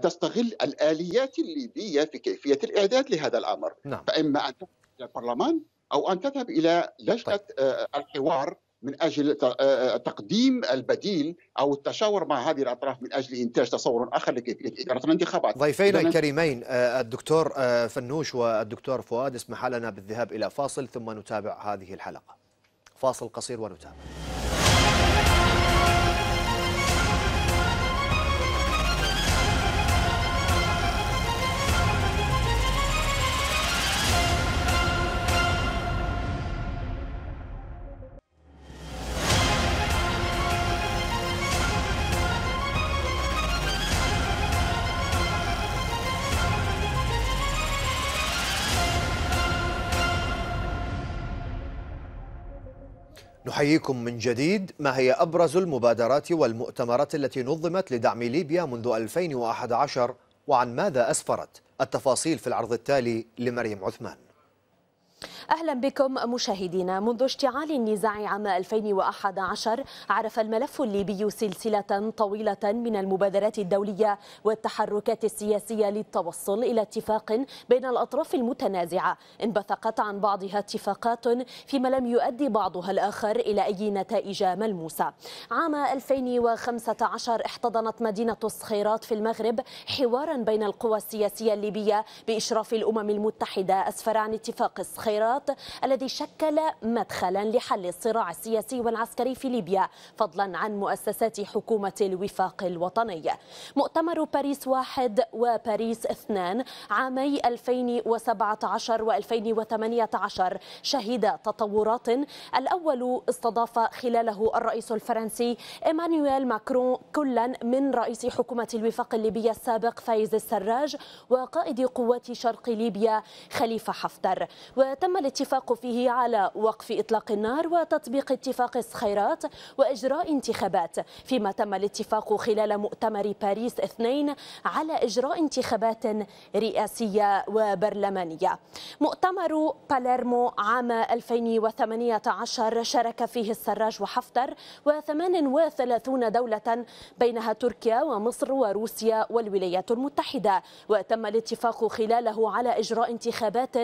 تستغل الاليات الليبيه في كيفيه الاعداد لهذا الامر. فاما ان تذهب الى البرلمان او ان تذهب الى لجنه الحوار من اجل تقديم البديل او التشاور مع هذه الاطراف من اجل انتاج تصور اخر لكيفيه اداره الانتخابات. ضيفينا الكريمين الدكتور فنوش والدكتور فؤاد، اسمح لنا بالذهاب الى فاصل ثم نتابع هذه الحلقه. فاصل قصير ونتابع. نحييكم من جديد. ما هي أبرز المبادرات والمؤتمرات التي نظمت لدعم ليبيا منذ 2011 وعن ماذا أسفرت؟ التفاصيل في العرض التالي لمريم عثمان. أهلا بكم مشاهدينا. منذ اشتعال النزاع عام 2011 عرف الملف الليبي سلسلة طويلة من المبادرات الدولية والتحركات السياسية للتوصل إلى اتفاق بين الأطراف المتنازعة، انبثقت عن بعضها اتفاقات فيما لم يؤدي بعضها الآخر إلى أي نتائج ملموسة. عام 2015 احتضنت مدينة الصخيرات في المغرب حوارا بين القوى السياسية الليبية بإشراف الأمم المتحدة أسفر عن اتفاق الصخيرات الذي شكل مدخلا لحل الصراع السياسي والعسكري في ليبيا، فضلا عن مؤسسات حكومة الوفاق الوطني. مؤتمر باريس 1 وباريس 2 عامي 2017 و2018 شهد تطورات. الأول استضاف خلاله الرئيس الفرنسي إيمانويل ماكرون كلا من رئيس حكومة الوفاق الليبية السابق فايز السراج وقائد قوات شرق ليبيا خليفة حفتر، وتم الاتفاق فيه على وقف إطلاق النار وتطبيق اتفاق الصخيرات وإجراء انتخابات، فيما تم الاتفاق خلال مؤتمر باريس 2 على إجراء انتخابات رئاسية وبرلمانية. مؤتمر باليرمو عام 2018 شارك فيه السراج وحفتر و38 دولة بينها تركيا ومصر وروسيا والولايات المتحدة، وتم الاتفاق خلاله على إجراء انتخابات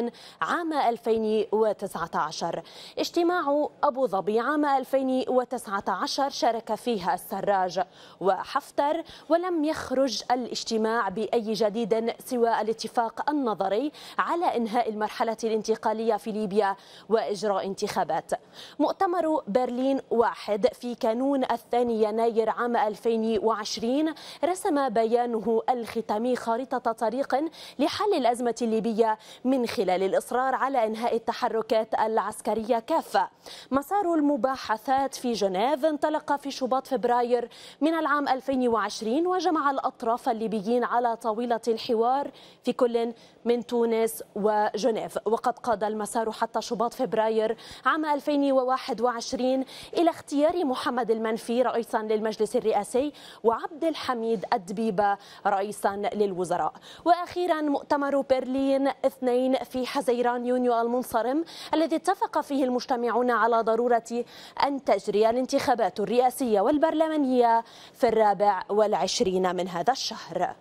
عام 2019. اجتماع أبو ظبي عام 2019 شارك فيها السراج وحفتر، ولم يخرج الاجتماع بأي جديد سوى الاتفاق النظري على إنهاء المرحلة الانتقالية في ليبيا وإجراء انتخابات. مؤتمر برلين 1 في كانون 2 يناير عام 2020 رسم بيانه الختامي خارطة طريق لحل الأزمة الليبية من خلال الإصرار على إنهاء التحركات العسكرية كافة. مسار المباحثات في جنيف انطلق في شباط فبراير من العام 2020 وجمع الأطراف الليبيين على طاولة الحوار في كل من تونس وجنيف، وقد قاد المسار حتى شباط فبراير عام 2021 إلى اختيار محمد المنفي رئيسا للمجلس الرئاسي وعبد الحميد الدبيبة رئيسا للوزراء. وأخيرا مؤتمر برلين 2 في حزيران يونيو المنصرم الذي اتفق فيه المجتمعون على ضرورة أن تجري الانتخابات الرئاسية والبرلمانية في 24 من هذا الشهر.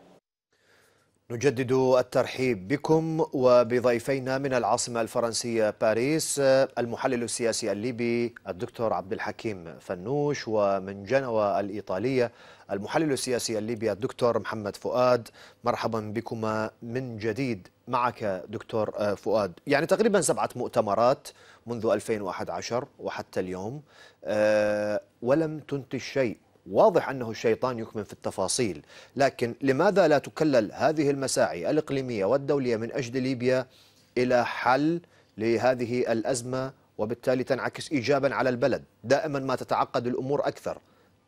نجدد الترحيب بكم وبضيفينا من العاصمة الفرنسية باريس المحلل السياسي الليبي الدكتور عبد الحكيم فنوش، ومن جنوى الإيطالية المحلل السياسي الليبي الدكتور محمد فؤاد. مرحبا بكما من جديد. معك دكتور فؤاد، يعني تقريبا 7 مؤتمرات منذ 2011 وحتى اليوم ولم تنتج شيء. واضح أنه الشيطان يكمن في التفاصيل، لكن لماذا لا تكلل هذه المساعي الإقليمية والدولية من أجل ليبيا إلى حل لهذه الأزمة وبالتالي تنعكس إيجابا على البلد؟ دائما ما تتعقد الأمور أكثر.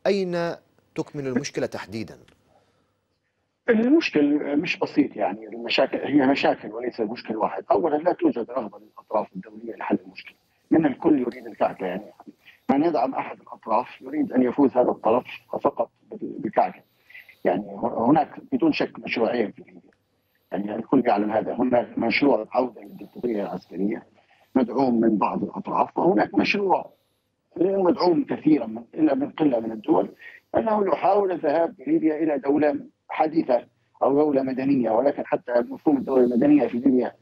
أين تكمن المشكلة تحديدا؟ المشكل مش بسيط، يعني المشاكل هي مشاكل وليس مشكل واحد. أولا لا توجد رغبة للأطراف الدولية لحل المشكلة، من الكل يريد الكعكة، يعني من يدعم أحد الأطراف يريد أن يفوز هذا الطرف فقط بالكعكة. يعني هناك بدون شك مشروعين في ليبيا، يعني الكل يعلم هذا. هناك مشروع عودة للدكتاتورية العسكرية مدعوم من بعض الأطراف، وهناك مشروع مدعوم كثيرا إلا من قلة من الدول أنه يحاول الذهاب بليبيا إلى دولة حديثة أو دولة مدنية، ولكن حتى مفهوم الدولة المدنية في ليبيا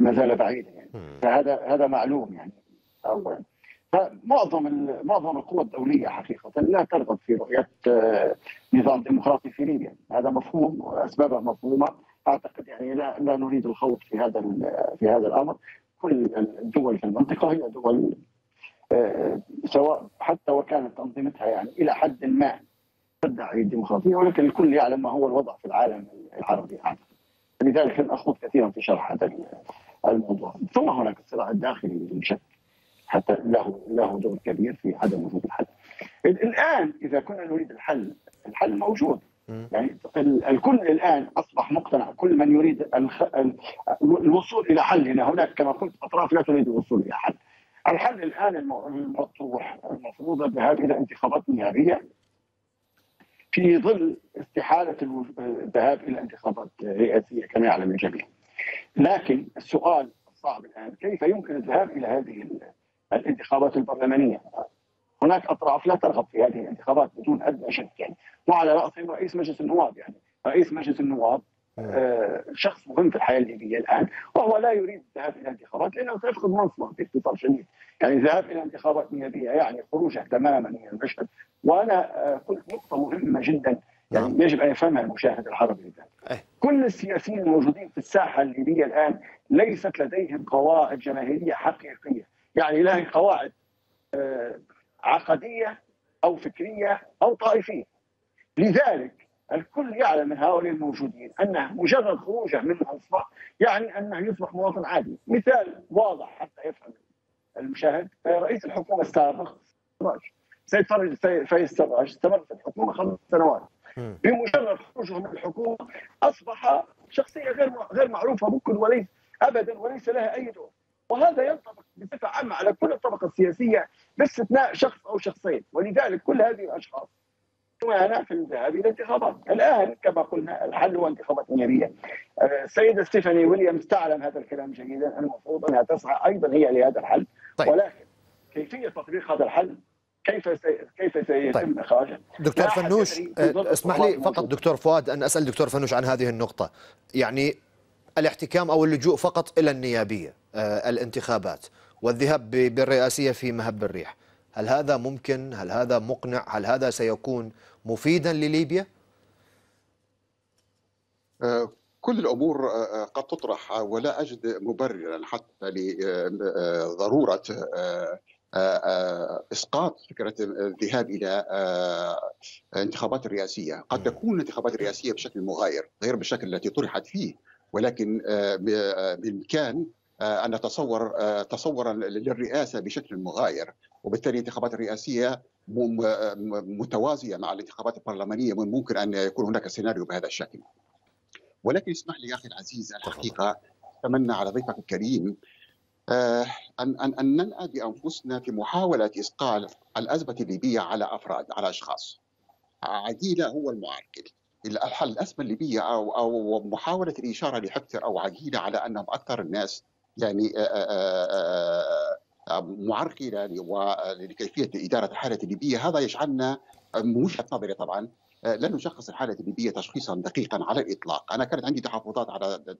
ما زال بعيدا، يعني فهذا معلوم. يعني أولا معظم القوى الدولية حقيقة لا ترغب في رؤية نظام ديمقراطي في ليبيا. هذا مفهوم وأسبابه مفهومة. أعتقد يعني لا نريد الخوض في هذا الأمر. كل الدول في المنطقة هي دول سواء حتى وكانت أنظمتها يعني إلى حد ما تدعي الديمقراطية، ولكن الكل يعلم ما هو الوضع في العالم العربي. لذلك لن أخوض كثيرا في شرح هذا الموضوع. ثم هناك الصراع الداخلي بدون شك حتى له دور كبير في عدم وجود الحل. الآن إذا كنا نريد الحل موجود، يعني الكل الآن أصبح مقتنع، كل من يريد الوصول إلى حل. هناك كما قلت أطراف لا تريد الوصول إلى حل. الحل الآن المطروح المفروضة بهذه الانتخابات النيابية في ظل استحالة الذهاب إلى انتخابات رئاسية كما يعلم الجميع. لكن السؤال الصعب الآن كيف يمكن الذهاب إلى هذه الانتخابات البرلمانية؟ هناك أطراف لا ترغب في هذه الانتخابات بدون أدنى شك يعني، وعلى رأسهم رئيس مجلس النواب. يعني رئيس مجلس النواب شخص مهم في الحياة الليبية الآن، وهو لا يريد الذهاب إلى انتخابات لأنه سيفقد منصبه باختصار شديد. يعني الذهاب إلى انتخابات نيابية يعني خروجه تماما من المشهد. وأنا قلت نقطة مهمة جدا يعني يجب أن يفهمها المشاهد العربي الآن. كل السياسيين الموجودين في الساحة الليبية الآن ليست لديهم قواعد جماهيرية حقيقية، يعني لها قواعد عقدية أو فكرية أو طائفية. لذلك الكل يعلم من هؤلاء الموجودين أنه مجرد خروجه من منصبه يعني أنه يصبح مواطن عادي. مثال واضح حتى يفهم المشاهد، رئيس الحكومة السابق فايز السراج استمر في الحكومة 5 سنوات. بمجرد خروجه من الحكومة أصبح شخصية غير معروفة ممكن وليس أبدا وليس لها أي دور. وهذا ينطبق بصفة عامة على كل الطبقة السياسية باستثناء شخص أو شخصين. ولذلك كل هذه الأشخاص أنا في الذهاب إلى الانتخابات. الآن كما قلنا الحل هو انتخابات نيابية. السيدة ستيفاني ويليامز تعلم هذا الكلام جيدا، المفروض أنها تسعى أيضا هي لهذا الحل. طيب. ولكن كيفية تطبيق هذا الحل كيف سيتم إخراجه؟ دكتور فنوش اسمح لي فقط دكتور فؤاد أن أسأل دكتور فنوش عن هذه النقطة، يعني الاحتكام أو اللجوء فقط إلى النيابية الانتخابات والذهاب بالرئاسية في مهب الريح، هل هذا ممكن؟ هل هذا مقنع؟ هل هذا سيكون مفيدا لليبيا؟ كل الأمور قد تطرح ولا أجد مبررا حتى لضرورة إسقاط فكرة الذهاب إلى انتخابات رئاسية. قد تكون انتخابات رئاسية بشكل مغاير غير بالشكل التي طرحت فيه، ولكن بالإمكان أن نتصور تصورا للرئاسة بشكل مغاير، وبالتالي الانتخابات الرئاسية متوازية مع الانتخابات البرلمانية. من ممكن أن يكون هناك سيناريو بهذا الشكل. ولكن اسمح لي يا أخي العزيز، الحقيقة أتمنى على ضيفك الكريم أن ننأى بأنفسنا في محاولة إسقاط الأزمة الليبية على أفراد، على أشخاص. عقيلة هو المعرقل الحل الأزمة الليبية، أو محاولة الإشارة لحفتر أو عقيلة على أنهم أكثر الناس يعني معرقلة لكيفية إدارة الحالة الليبية. هذا يجعلنا من وجهة نظري طبعا لا نشخص الحالة الليبية تشخيصا دقيقا على الإطلاق. أنا كانت عندي تحفظات على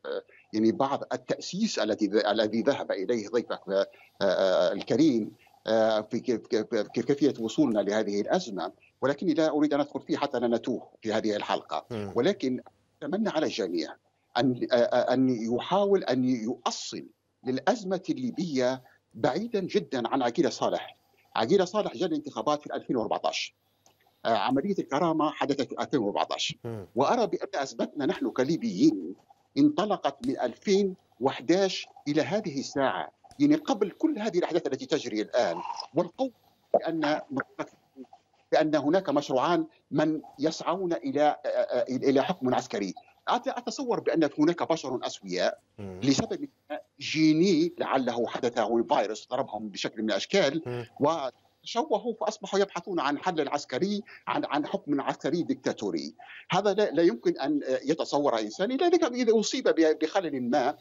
يعني بعض التأسيس الذي ذهب إليه ضيفك الكريم في كيفية وصولنا لهذه الأزمة، ولكني لا أريد أن أدخل فيه حتى لا نتوه في هذه الحلقة. ولكن أتمنى على الجميع أن يحاول أن يؤصل للأزمة الليبية بعيدا جدا عن عقيل صالح. عقيل صالح جاء الانتخابات في 2014، عملية الكرامة حدثت في 2014، وأرى بأن أزمتنا نحن كليبيين انطلقت من 2011 إلى هذه الساعة، يعني قبل كل هذه الأحداث التي تجري الآن. والقول بأن هناك مشروعان من يسعون إلى حكم عسكري، أتصور بأن هناك بشر أسوياء لسبب جيني لعله حدث الفيروس ضربهم بشكل من الأشكال وتشوهوا، فأصبحوا يبحثون عن حل عسكري، عن حكم عسكري ديكتاتوري. هذا لا يمكن أن يتصور إنسان إلا إذا أصيب بخلل ما.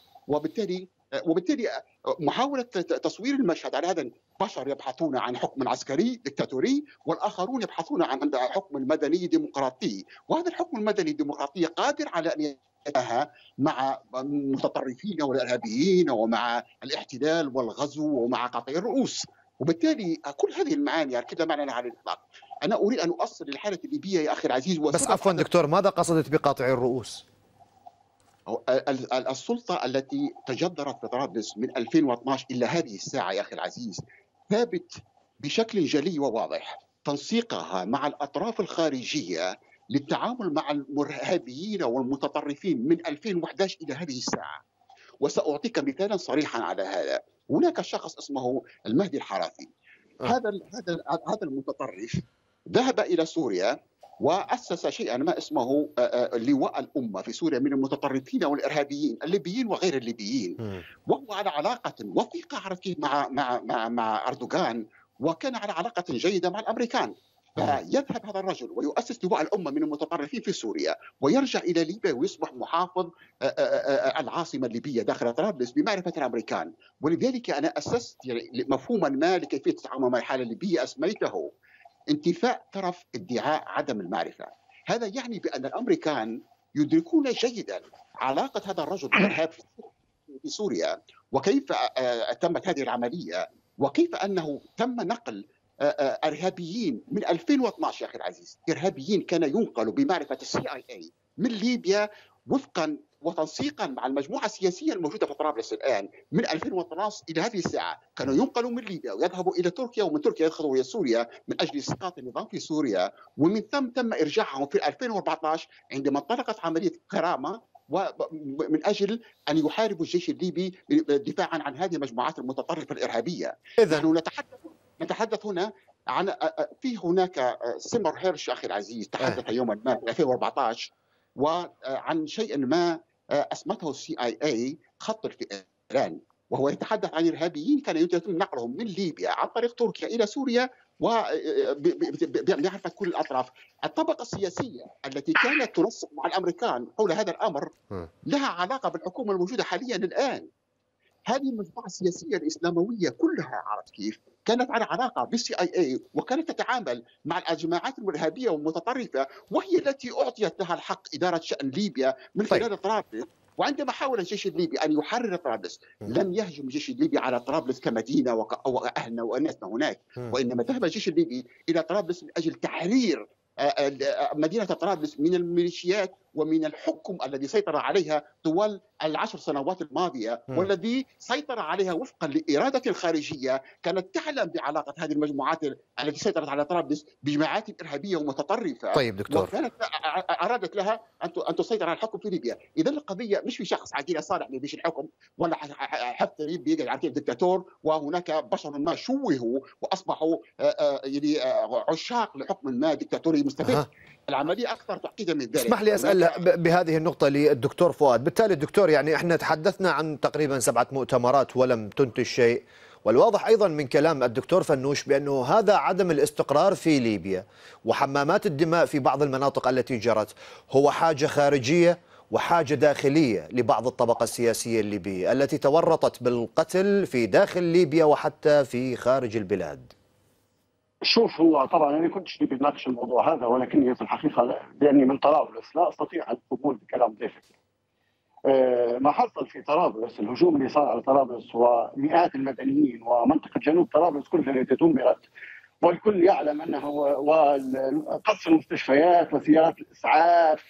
وبالتالي محاولة تصوير المشهد على هذا، بشر يبحثون عن حكم عسكري دكتاتوري والآخرون يبحثون عن حكم مدني ديمقراطي، وهذا الحكم المدني الديمقراطي قادر على أن يتعامل مع المتطرفين والإرهابيين ومع الاحتلال والغزو ومع قطع الرؤوس. وبالتالي كل هذه المعاني كده معنى على الإطلاق. أنا أريد أن أؤصل الحالة الليبية يا أخي العزيز. بس عفوا دكتور، ماذا قصدت بقاطع الرؤوس؟ السلطة التي تجذرت في طرابلس من 2012 إلى هذه الساعة يا أخي العزيز ثابت بشكل جلي وواضح تنسيقها مع الأطراف الخارجية للتعامل مع المرهبيين والمتطرفين من 2011 إلى هذه الساعة. وسأعطيك مثالا صريحا على هذا. هناك شخص اسمه المهدي الحراثي، هذا المتطرف ذهب إلى سوريا وأسس شيئا ما اسمه لواء الأمة في سوريا من المتطرفين والإرهابيين الليبيين وغير الليبيين، وهو على علاقة وثيقة مع أردوغان، وكان على علاقة جيدة مع الأمريكان. فيذهب هذا الرجل ويؤسس لواء الأمة من المتطرفين في سوريا ويرجع إلى ليبيا ويصبح محافظ العاصمة الليبية داخل طرابلس بمعرفة الأمريكان. ولذلك أنا أسست مفهوما ما لكيفية التعامل مع الحالة الليبية أسميته انتفاء طرف ادعاء عدم المعرفة. هذا يعني بأن الأمريكان يدركون جيدا علاقة هذا الرجل بالإرهاب في سوريا وكيف تمت هذه العملية، وكيف أنه تم نقل إرهابيين من 2012 يا أخي العزيز، إرهابيين كان ينقلوا بمعرفة CIA من ليبيا وفقا وتنسيقا مع المجموعة السياسية الموجودة في طرابلس الآن من 2012 إلى هذه الساعة، كانوا ينقلوا من ليبيا ويذهبوا إلى تركيا، ومن تركيا يدخلوا إلى سوريا من أجل إسقاط النظام في سوريا، ومن ثم تم إرجاعهم في 2014 عندما انطلقت عملية كرامة ومن أجل أن يحاربوا الجيش الليبي دفاعا عن هذه المجموعات المتطرفة الإرهابية. نحن نتحدث هنا عن في هناك سيمور هيرش أخي العزيز تحدث يوما ما في 2014 وعن شيء ما أسمته CIA خط الفئران، وهو يتحدث عن إرهابيين كان يتم نقلهم من ليبيا عن طريق تركيا إلى سوريا وبمعرفة كل الأطراف. الطبقة السياسية التي كانت تنسق مع الأمريكان حول هذا الأمر لها علاقة بالحكومة الموجودة حاليا الآن. هذه المجموعة السياسية الإسلاموية كلها عرفت كيف كانت على علاقة بالCIA وكانت تتعامل مع الجماعات الإرهابية والمتطرفة، وهي التي أعطيت لها الحق إدارة شأن ليبيا من خلال طرابلس. وعندما حاول الجيش الليبي أن يحرر طرابلس لم يهجم الجيش الليبي على طرابلس كمدينة وأهلنا وأناسنا هناك، وإنما ذهب الجيش الليبي إلى طرابلس من أجل تحرير مدينة طرابلس من الميليشيات ومن الحكم الذي سيطر عليها طوال 10 سنوات الماضية، والذي سيطر عليها وفقا لإرادة خارجية كانت تعلم بعلاقة هذه المجموعات التي سيطرت على طرابلس بجماعات إرهابية ومتطرفة. طيب دكتور، وكانت أرادت لها أن تسيطر على الحكم في ليبيا. إذا القضية مش في شخص عقيل صالح ما بيش الحكم ولا حفتر بيقعد عقيل دكتاتور، وهناك بشر ما شوهوا وأصبحوا يعني عشاق لحكم ما دكتاتوري مستفز. العملية أكثر تعقيدا من ذلك. اسمح لي أسأل بهذه النقطة للدكتور فؤاد. بالتالي الدكتور يعني احنا تحدثنا عن تقريبا 7 مؤتمرات ولم تنتج شيء، والواضح أيضا من كلام الدكتور فنوش بأنه هذا عدم الاستقرار في ليبيا وحمامات الدماء في بعض المناطق التي جرت هو حاجة خارجية وحاجة داخلية لبعض الطبقة السياسية الليبية التي تورطت بالقتل في داخل ليبيا وحتى في خارج البلاد. شوف، هو طبعا انا كنتش نبي نناقش الموضوع هذا، ولكني في الحقيقه لاني من طرابلس لا استطيع القبول بكلام ضيفك. ما حصل في طرابلس، الهجوم اللي صار على طرابلس ومئات المدنيين ومنطقه جنوب طرابلس كلها التي دمرت، والكل يعلم انه وقصف المستشفيات وسيارات الاسعاف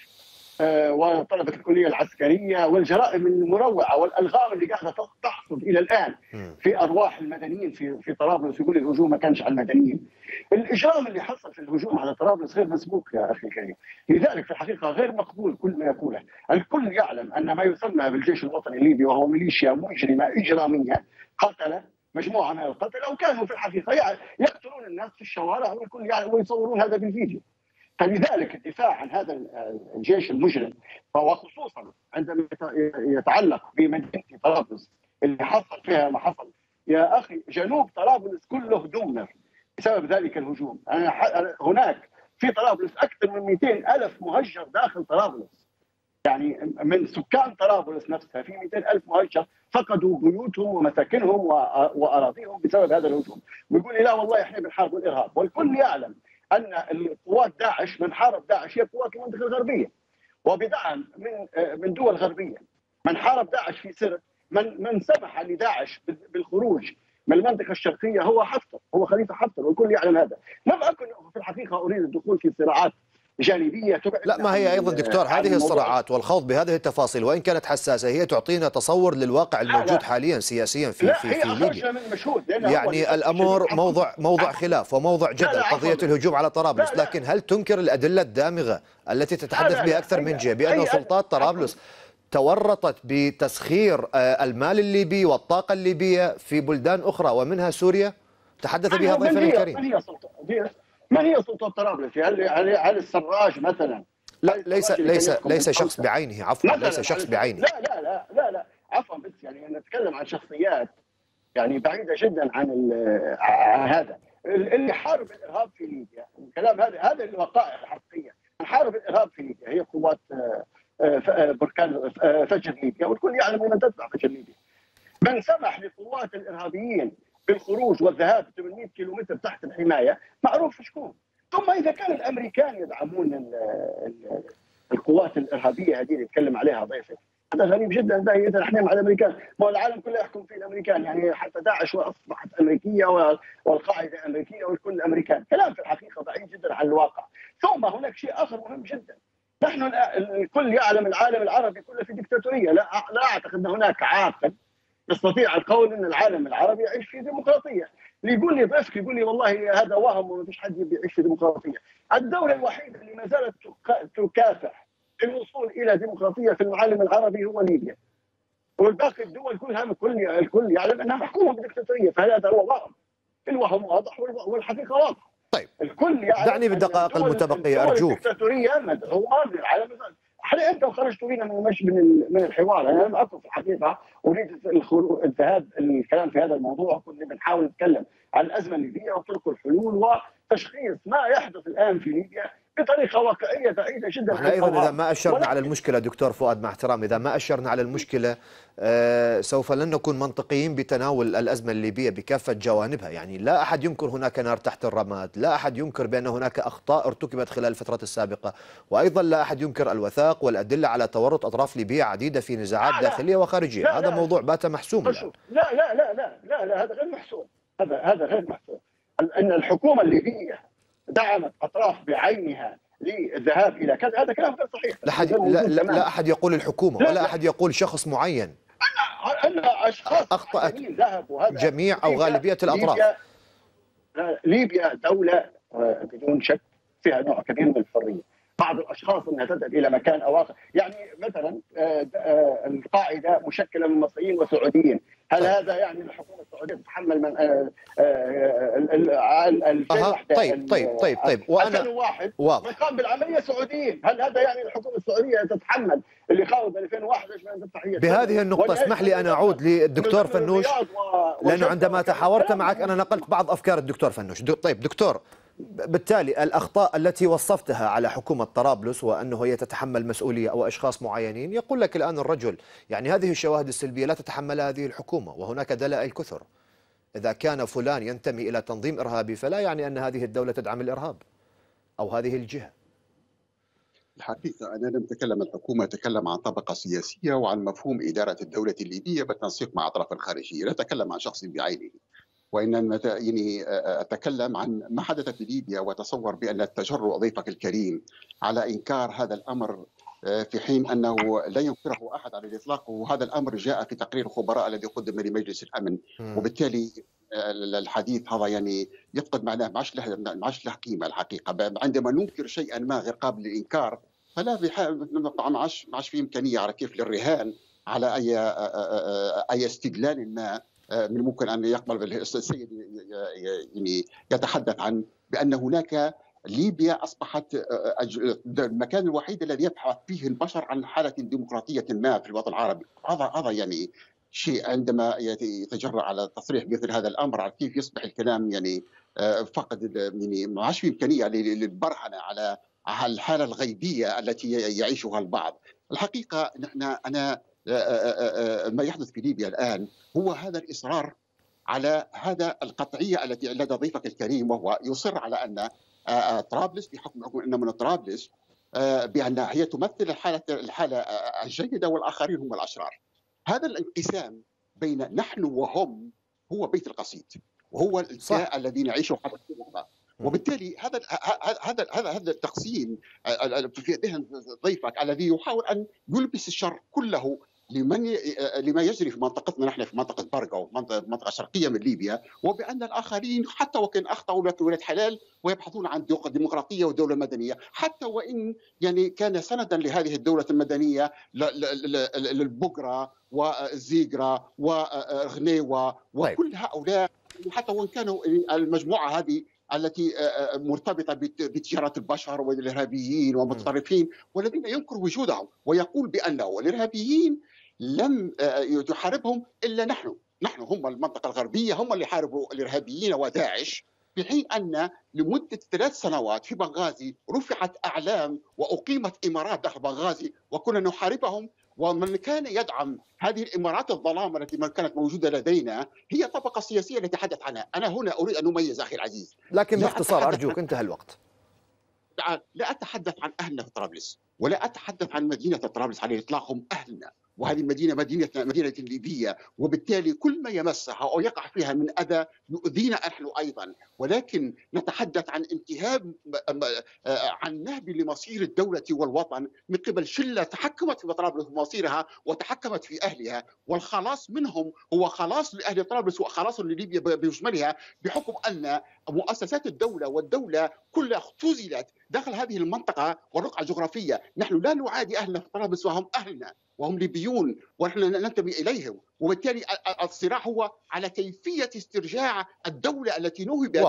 وطلبه الكليه العسكريه والجرائم المروعه والالغام اللي قاعده تحصد الى الان في ارواح المدنيين في طرابلس. يقول الهجوم ما كانش على المدنيين. الاجرام اللي حصل في الهجوم على طرابلس غير مسبوق يا اخي الكريم، لذلك في الحقيقه غير مقبول كل ما يقوله. الكل يعلم ان ما يسمى بالجيش الوطني الليبي وهو ميليشيا مجرمه اجراميه قتله مجموعه من القتله، وكانوا في الحقيقه يقتلون الناس في الشوارع والكل يعلم ويصورون هذا بالفيديو. فلذلك الدفاع عن هذا الجيش المجرم، وخصوصا عندما يتعلق بمدينه طرابلس اللي حصل فيها ما حصل، يا اخي جنوب طرابلس كله دمر بسبب ذلك الهجوم. هناك في طرابلس اكثر من 200,000 مهجر داخل طرابلس، يعني من سكان طرابلس نفسها في 200,000 مهجر فقدوا بيوتهم ومساكنهم واراضيهم بسبب هذا الهجوم. ويقول لي لا والله احنا بنحارب الارهاب، والكل يعلم أن القوات داعش من حارب داعش هي قوات المنطقة الغربية وبدعم من دول غربية. من حارب داعش في سرت، من سمح لداعش بالخروج من المنطقة الشرقية هو حفتر، هو خليفة حفتر، والكل يعلم هذا. لم أكن في الحقيقة أريد الدخول في صراعات جانبية. لا، ما هي أيضا دكتور هذه الصراعات والخوض بهذه التفاصيل وإن كانت حساسة هي تعطينا تصور للواقع الموجود حاليا سياسيا في ليبيا. يعني الأمر موضع خلاف وموضع جدل قضية الهجوم على طرابلس، لكن هل تنكر الأدلة الدامغة التي تتحدث بها أكثر من جهة بأن سلطات طرابلس تورطت بتسخير المال الليبي والطاقة الليبية في بلدان أخرى ومنها سوريا؟ تحدث بها ضيفنا الكريم. ما هي سلطة طرابلس؟ هل السراج مثلا ليس شخص بعينه، عفوا ليس شخص بعينه، لا لا لا لا, لا. عفوا بس يعني نتكلم عن شخصيات يعني بعيدة جدا عن هذا اللي حارب الارهاب في ليبيا، الكلام هذا الوقائع الحقيقية. حارب الارهاب في ليبيا هي قوات بركان فجر ليبيا، والكل يعلم ان تدفع فجر ليبيا. من سمح لقوات الارهابيين بالخروج والذهاب 800 كيلومتر تحت الحماية معروف شكون. ثم إذا كان الأمريكان يدعمون القوات الإرهابية هذه اللي يتكلم عليها ضيفك، هذا غريب جدا. إذا نحن مع الأمريكان، ما العالم كله يحكم فيه الأمريكان، يعني حتى داعش وأصبحت أمريكية والقاعدة أمريكية والكل أمريكان. كلام في الحقيقة بعيد جدا عن الواقع. ثم هناك شيء آخر مهم جدا، نحن الكل يعلم العالم العربي كله في ديكتاتورية، لا أعتقد أن هناك عاقل يستطيع القول ان العالم العربي يعيش في ديمقراطيه. اللي يقول لي بس يقول لي والله هذا وهم وما فيش حد يعيش في ديمقراطيه. الدوله الوحيده اللي ما زالت تكافح الوصول الى ديمقراطيه في العالم العربي هو ليبيا. والباقي الدول كلها الكل يعلم انها محكومه بديكتاتوريه، فهذا هو وهم. الوهم واضح والحقيقه واضحه. طيب الكل يعلم. دعني بالدقائق المتبقيه ارجوك. الديكتاتوريه مدعومه للعالم العربي. حاليا انتم خرجتوا لينا من الحوار، انا لم اكن في الحقيقه اريد الذهاب الكلام في هذا الموضوع، كنا بنحاول نتكلم عن الازمه الليبيه وطرق الحلول وتشخيص ما يحدث الان في ليبيا بطريقه واقعيه بعيده جدا. احنا ايضا اذا ما اشرنا على المشكله دكتور فؤاد، مع احترامي، اذا ما اشرنا على المشكله سوف لن نكون منطقيين بتناول الازمه الليبيه بكافه جوانبها، يعني لا احد ينكر هناك نار تحت الرماد، لا احد ينكر بان هناك اخطاء ارتكبت خلال الفترات السابقه، وايضا لا احد ينكر الوثائق والادله على تورط اطراف ليبيه عديده في نزاعات داخليه وخارجيه، لا هذا موضوع بات محسوما. لا لا لا لا لا لا هذا غير محسوم، هذا غير محسوم. ان الحكومه الليبيه دعمت اطراف بعينها للذهاب الى كذا، هذا كلام غير صحيح. لا احد يقول الحكومه، ولا احد يقول شخص معين. انا اشخاص اخطات جميع او غالبيه الاطراف. ليبيا دوله بدون شك فيها نوع كبير من الحريه، بعض الاشخاص انها تذهب الى مكان او اخر، يعني مثلا القاعده مشكله من مصريين وسعوديين، هل هذا يعني الحكومه السعوديه تتحمل من طيب وانا واضح قام بالعمليه سعوديين، هل هذا يعني الحكومه السعوديه تتحمل اللي قاموا ب 2011 من التحرير؟ بهذه النقطه اسمح لي ان اعود للدكتور فنوش، لانه عندما تحاورت معك انا نقلت بعض افكار الدكتور فنوش. طيب دكتور، بالتالي الأخطاء التي وصفتها على حكومة طرابلس وأنه هي تتحمل مسؤولية أو أشخاص معينين، يقول لك الآن الرجل يعني هذه الشواهد السلبية لا تتحملها هذه الحكومة، وهناك دلائل كثر. إذا كان فلان ينتمي إلى تنظيم إرهابي فلا يعني أن هذه الدولة تدعم الإرهاب أو هذه الجهة. الحقيقة أنا لم أتكلم الحكومة، أتكلم عن طبقة سياسية وعن مفهوم إدارة الدولة الليبية بالتنسيق مع أطراف خارجية، لا أتكلم عن شخص بعينه. وإنما يعني أتكلم عن ما حدث في ليبيا، وتصور بأن التجرؤ ضيفك الكريم على إنكار هذا الأمر في حين أنه لا ينكره أحد على الإطلاق، وهذا الأمر جاء في تقرير الخبراء الذي قدم لمجلس الأمن، وبالتالي الحديث هذا يعني يفقد معناه، ما عادش له قيمة الحقيقة. عندما ننكر شيئا ما غير قابل للإنكار فلا ما عادش في إمكانية على كيف للرهان على أي استدلال ما من الممكن ان يقبل السيد يعني يتحدث عن بان هناك ليبيا اصبحت المكان الوحيد الذي يبحث فيه البشر عن حاله ديمقراطيه ما في الوطن العربي. هذا يعني شيء عندما يتجرأ على تصريح مثل هذا الامر، على كيف يصبح الكلام يعني فقد يعني ما عادش في امكانيه للبرهنه على الحاله الغيبيه التي يعيشها البعض. الحقيقه نحن انا ما يحدث في ليبيا الآن هو هذا الإصرار على هذا القطعية التي لدى ضيفك الكريم، وهو يصر على أن طرابلس بحكم أنه من طرابلس بأنها هي تمثل الحالة الجيدة والآخرين هم الأشرار. هذا الانقسام بين نحن وهم هو بيت القصيد، وهو الكاء الذي نعيشه حتى اليوم. وبالتالي هذا التقسيم في ذهن ضيفك الذي يحاول أن يلبس الشر كله لما يجري في منطقتنا، نحن في منطقة برقة منطقة شرقية من ليبيا، وبأن الآخرين حتى وكان أخطأوا في ولاد حلال ويبحثون عن ديمقراطية ودولة مدنية، حتى وإن يعني كان سندا لهذه الدولة المدنية للبقرة والزيقرة وغنيوة وكل هؤلاء، حتى وإن كانوا المجموعة هذه التي مرتبطة بتجارة البشر والإرهابيين والمتطرفين والذين ينكر وجودهم ويقول بأنه الإرهابيين لم تحاربهم إلا نحن هم المنطقة الغربية هم اللي حاربوا الإرهابيين وداعش، في حين أن لمدة 3 سنوات في بنغازي رفعت أعلام وأقيمت إمارات داخل بنغازي وكنا نحاربهم، ومن كان يدعم هذه الإمارات الظلام التي من كانت موجودة لدينا هي الطبقة السياسية التي تحدث عنها. أنا هنا أريد أن أميز أخي العزيز، لكن باختصار أرجوك انتهى الوقت. لا أتحدث عن أهلنا في طرابلس ولا أتحدث عن مدينة طرابلس على إطلاقهم أهلنا، وهذه المدينة مدينة ليبية، وبالتالي كل ما يمسها أو يقع فيها من أذى يؤذينا نحن أيضا، ولكن نتحدث عن انتهاب عن نهب لمصير الدولة والوطن من قبل شلة تحكمت في طرابلس ومصيرها وتحكمت في أهلها، والخلاص منهم هو خلاص لأهل طرابلس وخلاص لليبيا بمجملها، بحكم أن مؤسسات الدولة والدولة كلها اختزلت داخل هذه المنطقة والرقعة الجغرافية. نحن لا نعادي أهلنا في طرابلس وهم أهلنا وهم ليبيون ونحن ننتمي إليهم، وبالتالي الصراع هو على كيفية استرجاع الدولة التي نهبت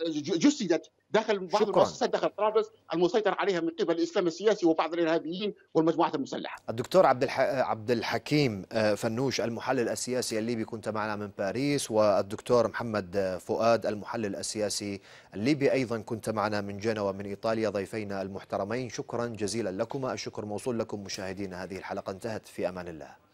وجسدت داخل بعض المؤسسات داخل طرابلس المسيطر عليها من قبل الإسلام السياسي وبعض الإرهابيين والمجموعات المسلحة. الدكتور عبد الحكيم فنوش المحلل السياسي الليبي كنت معنا من باريس، والدكتور محمد فؤاد المحلل السياسي الليبي أيضا كنت معنا من جنوة من إيطاليا، ضيفينا المحترمين شكرا جزيلا لكما. الشكر موصول لكم مشاهدين هذه الحلقة، انتهت في أمان الله.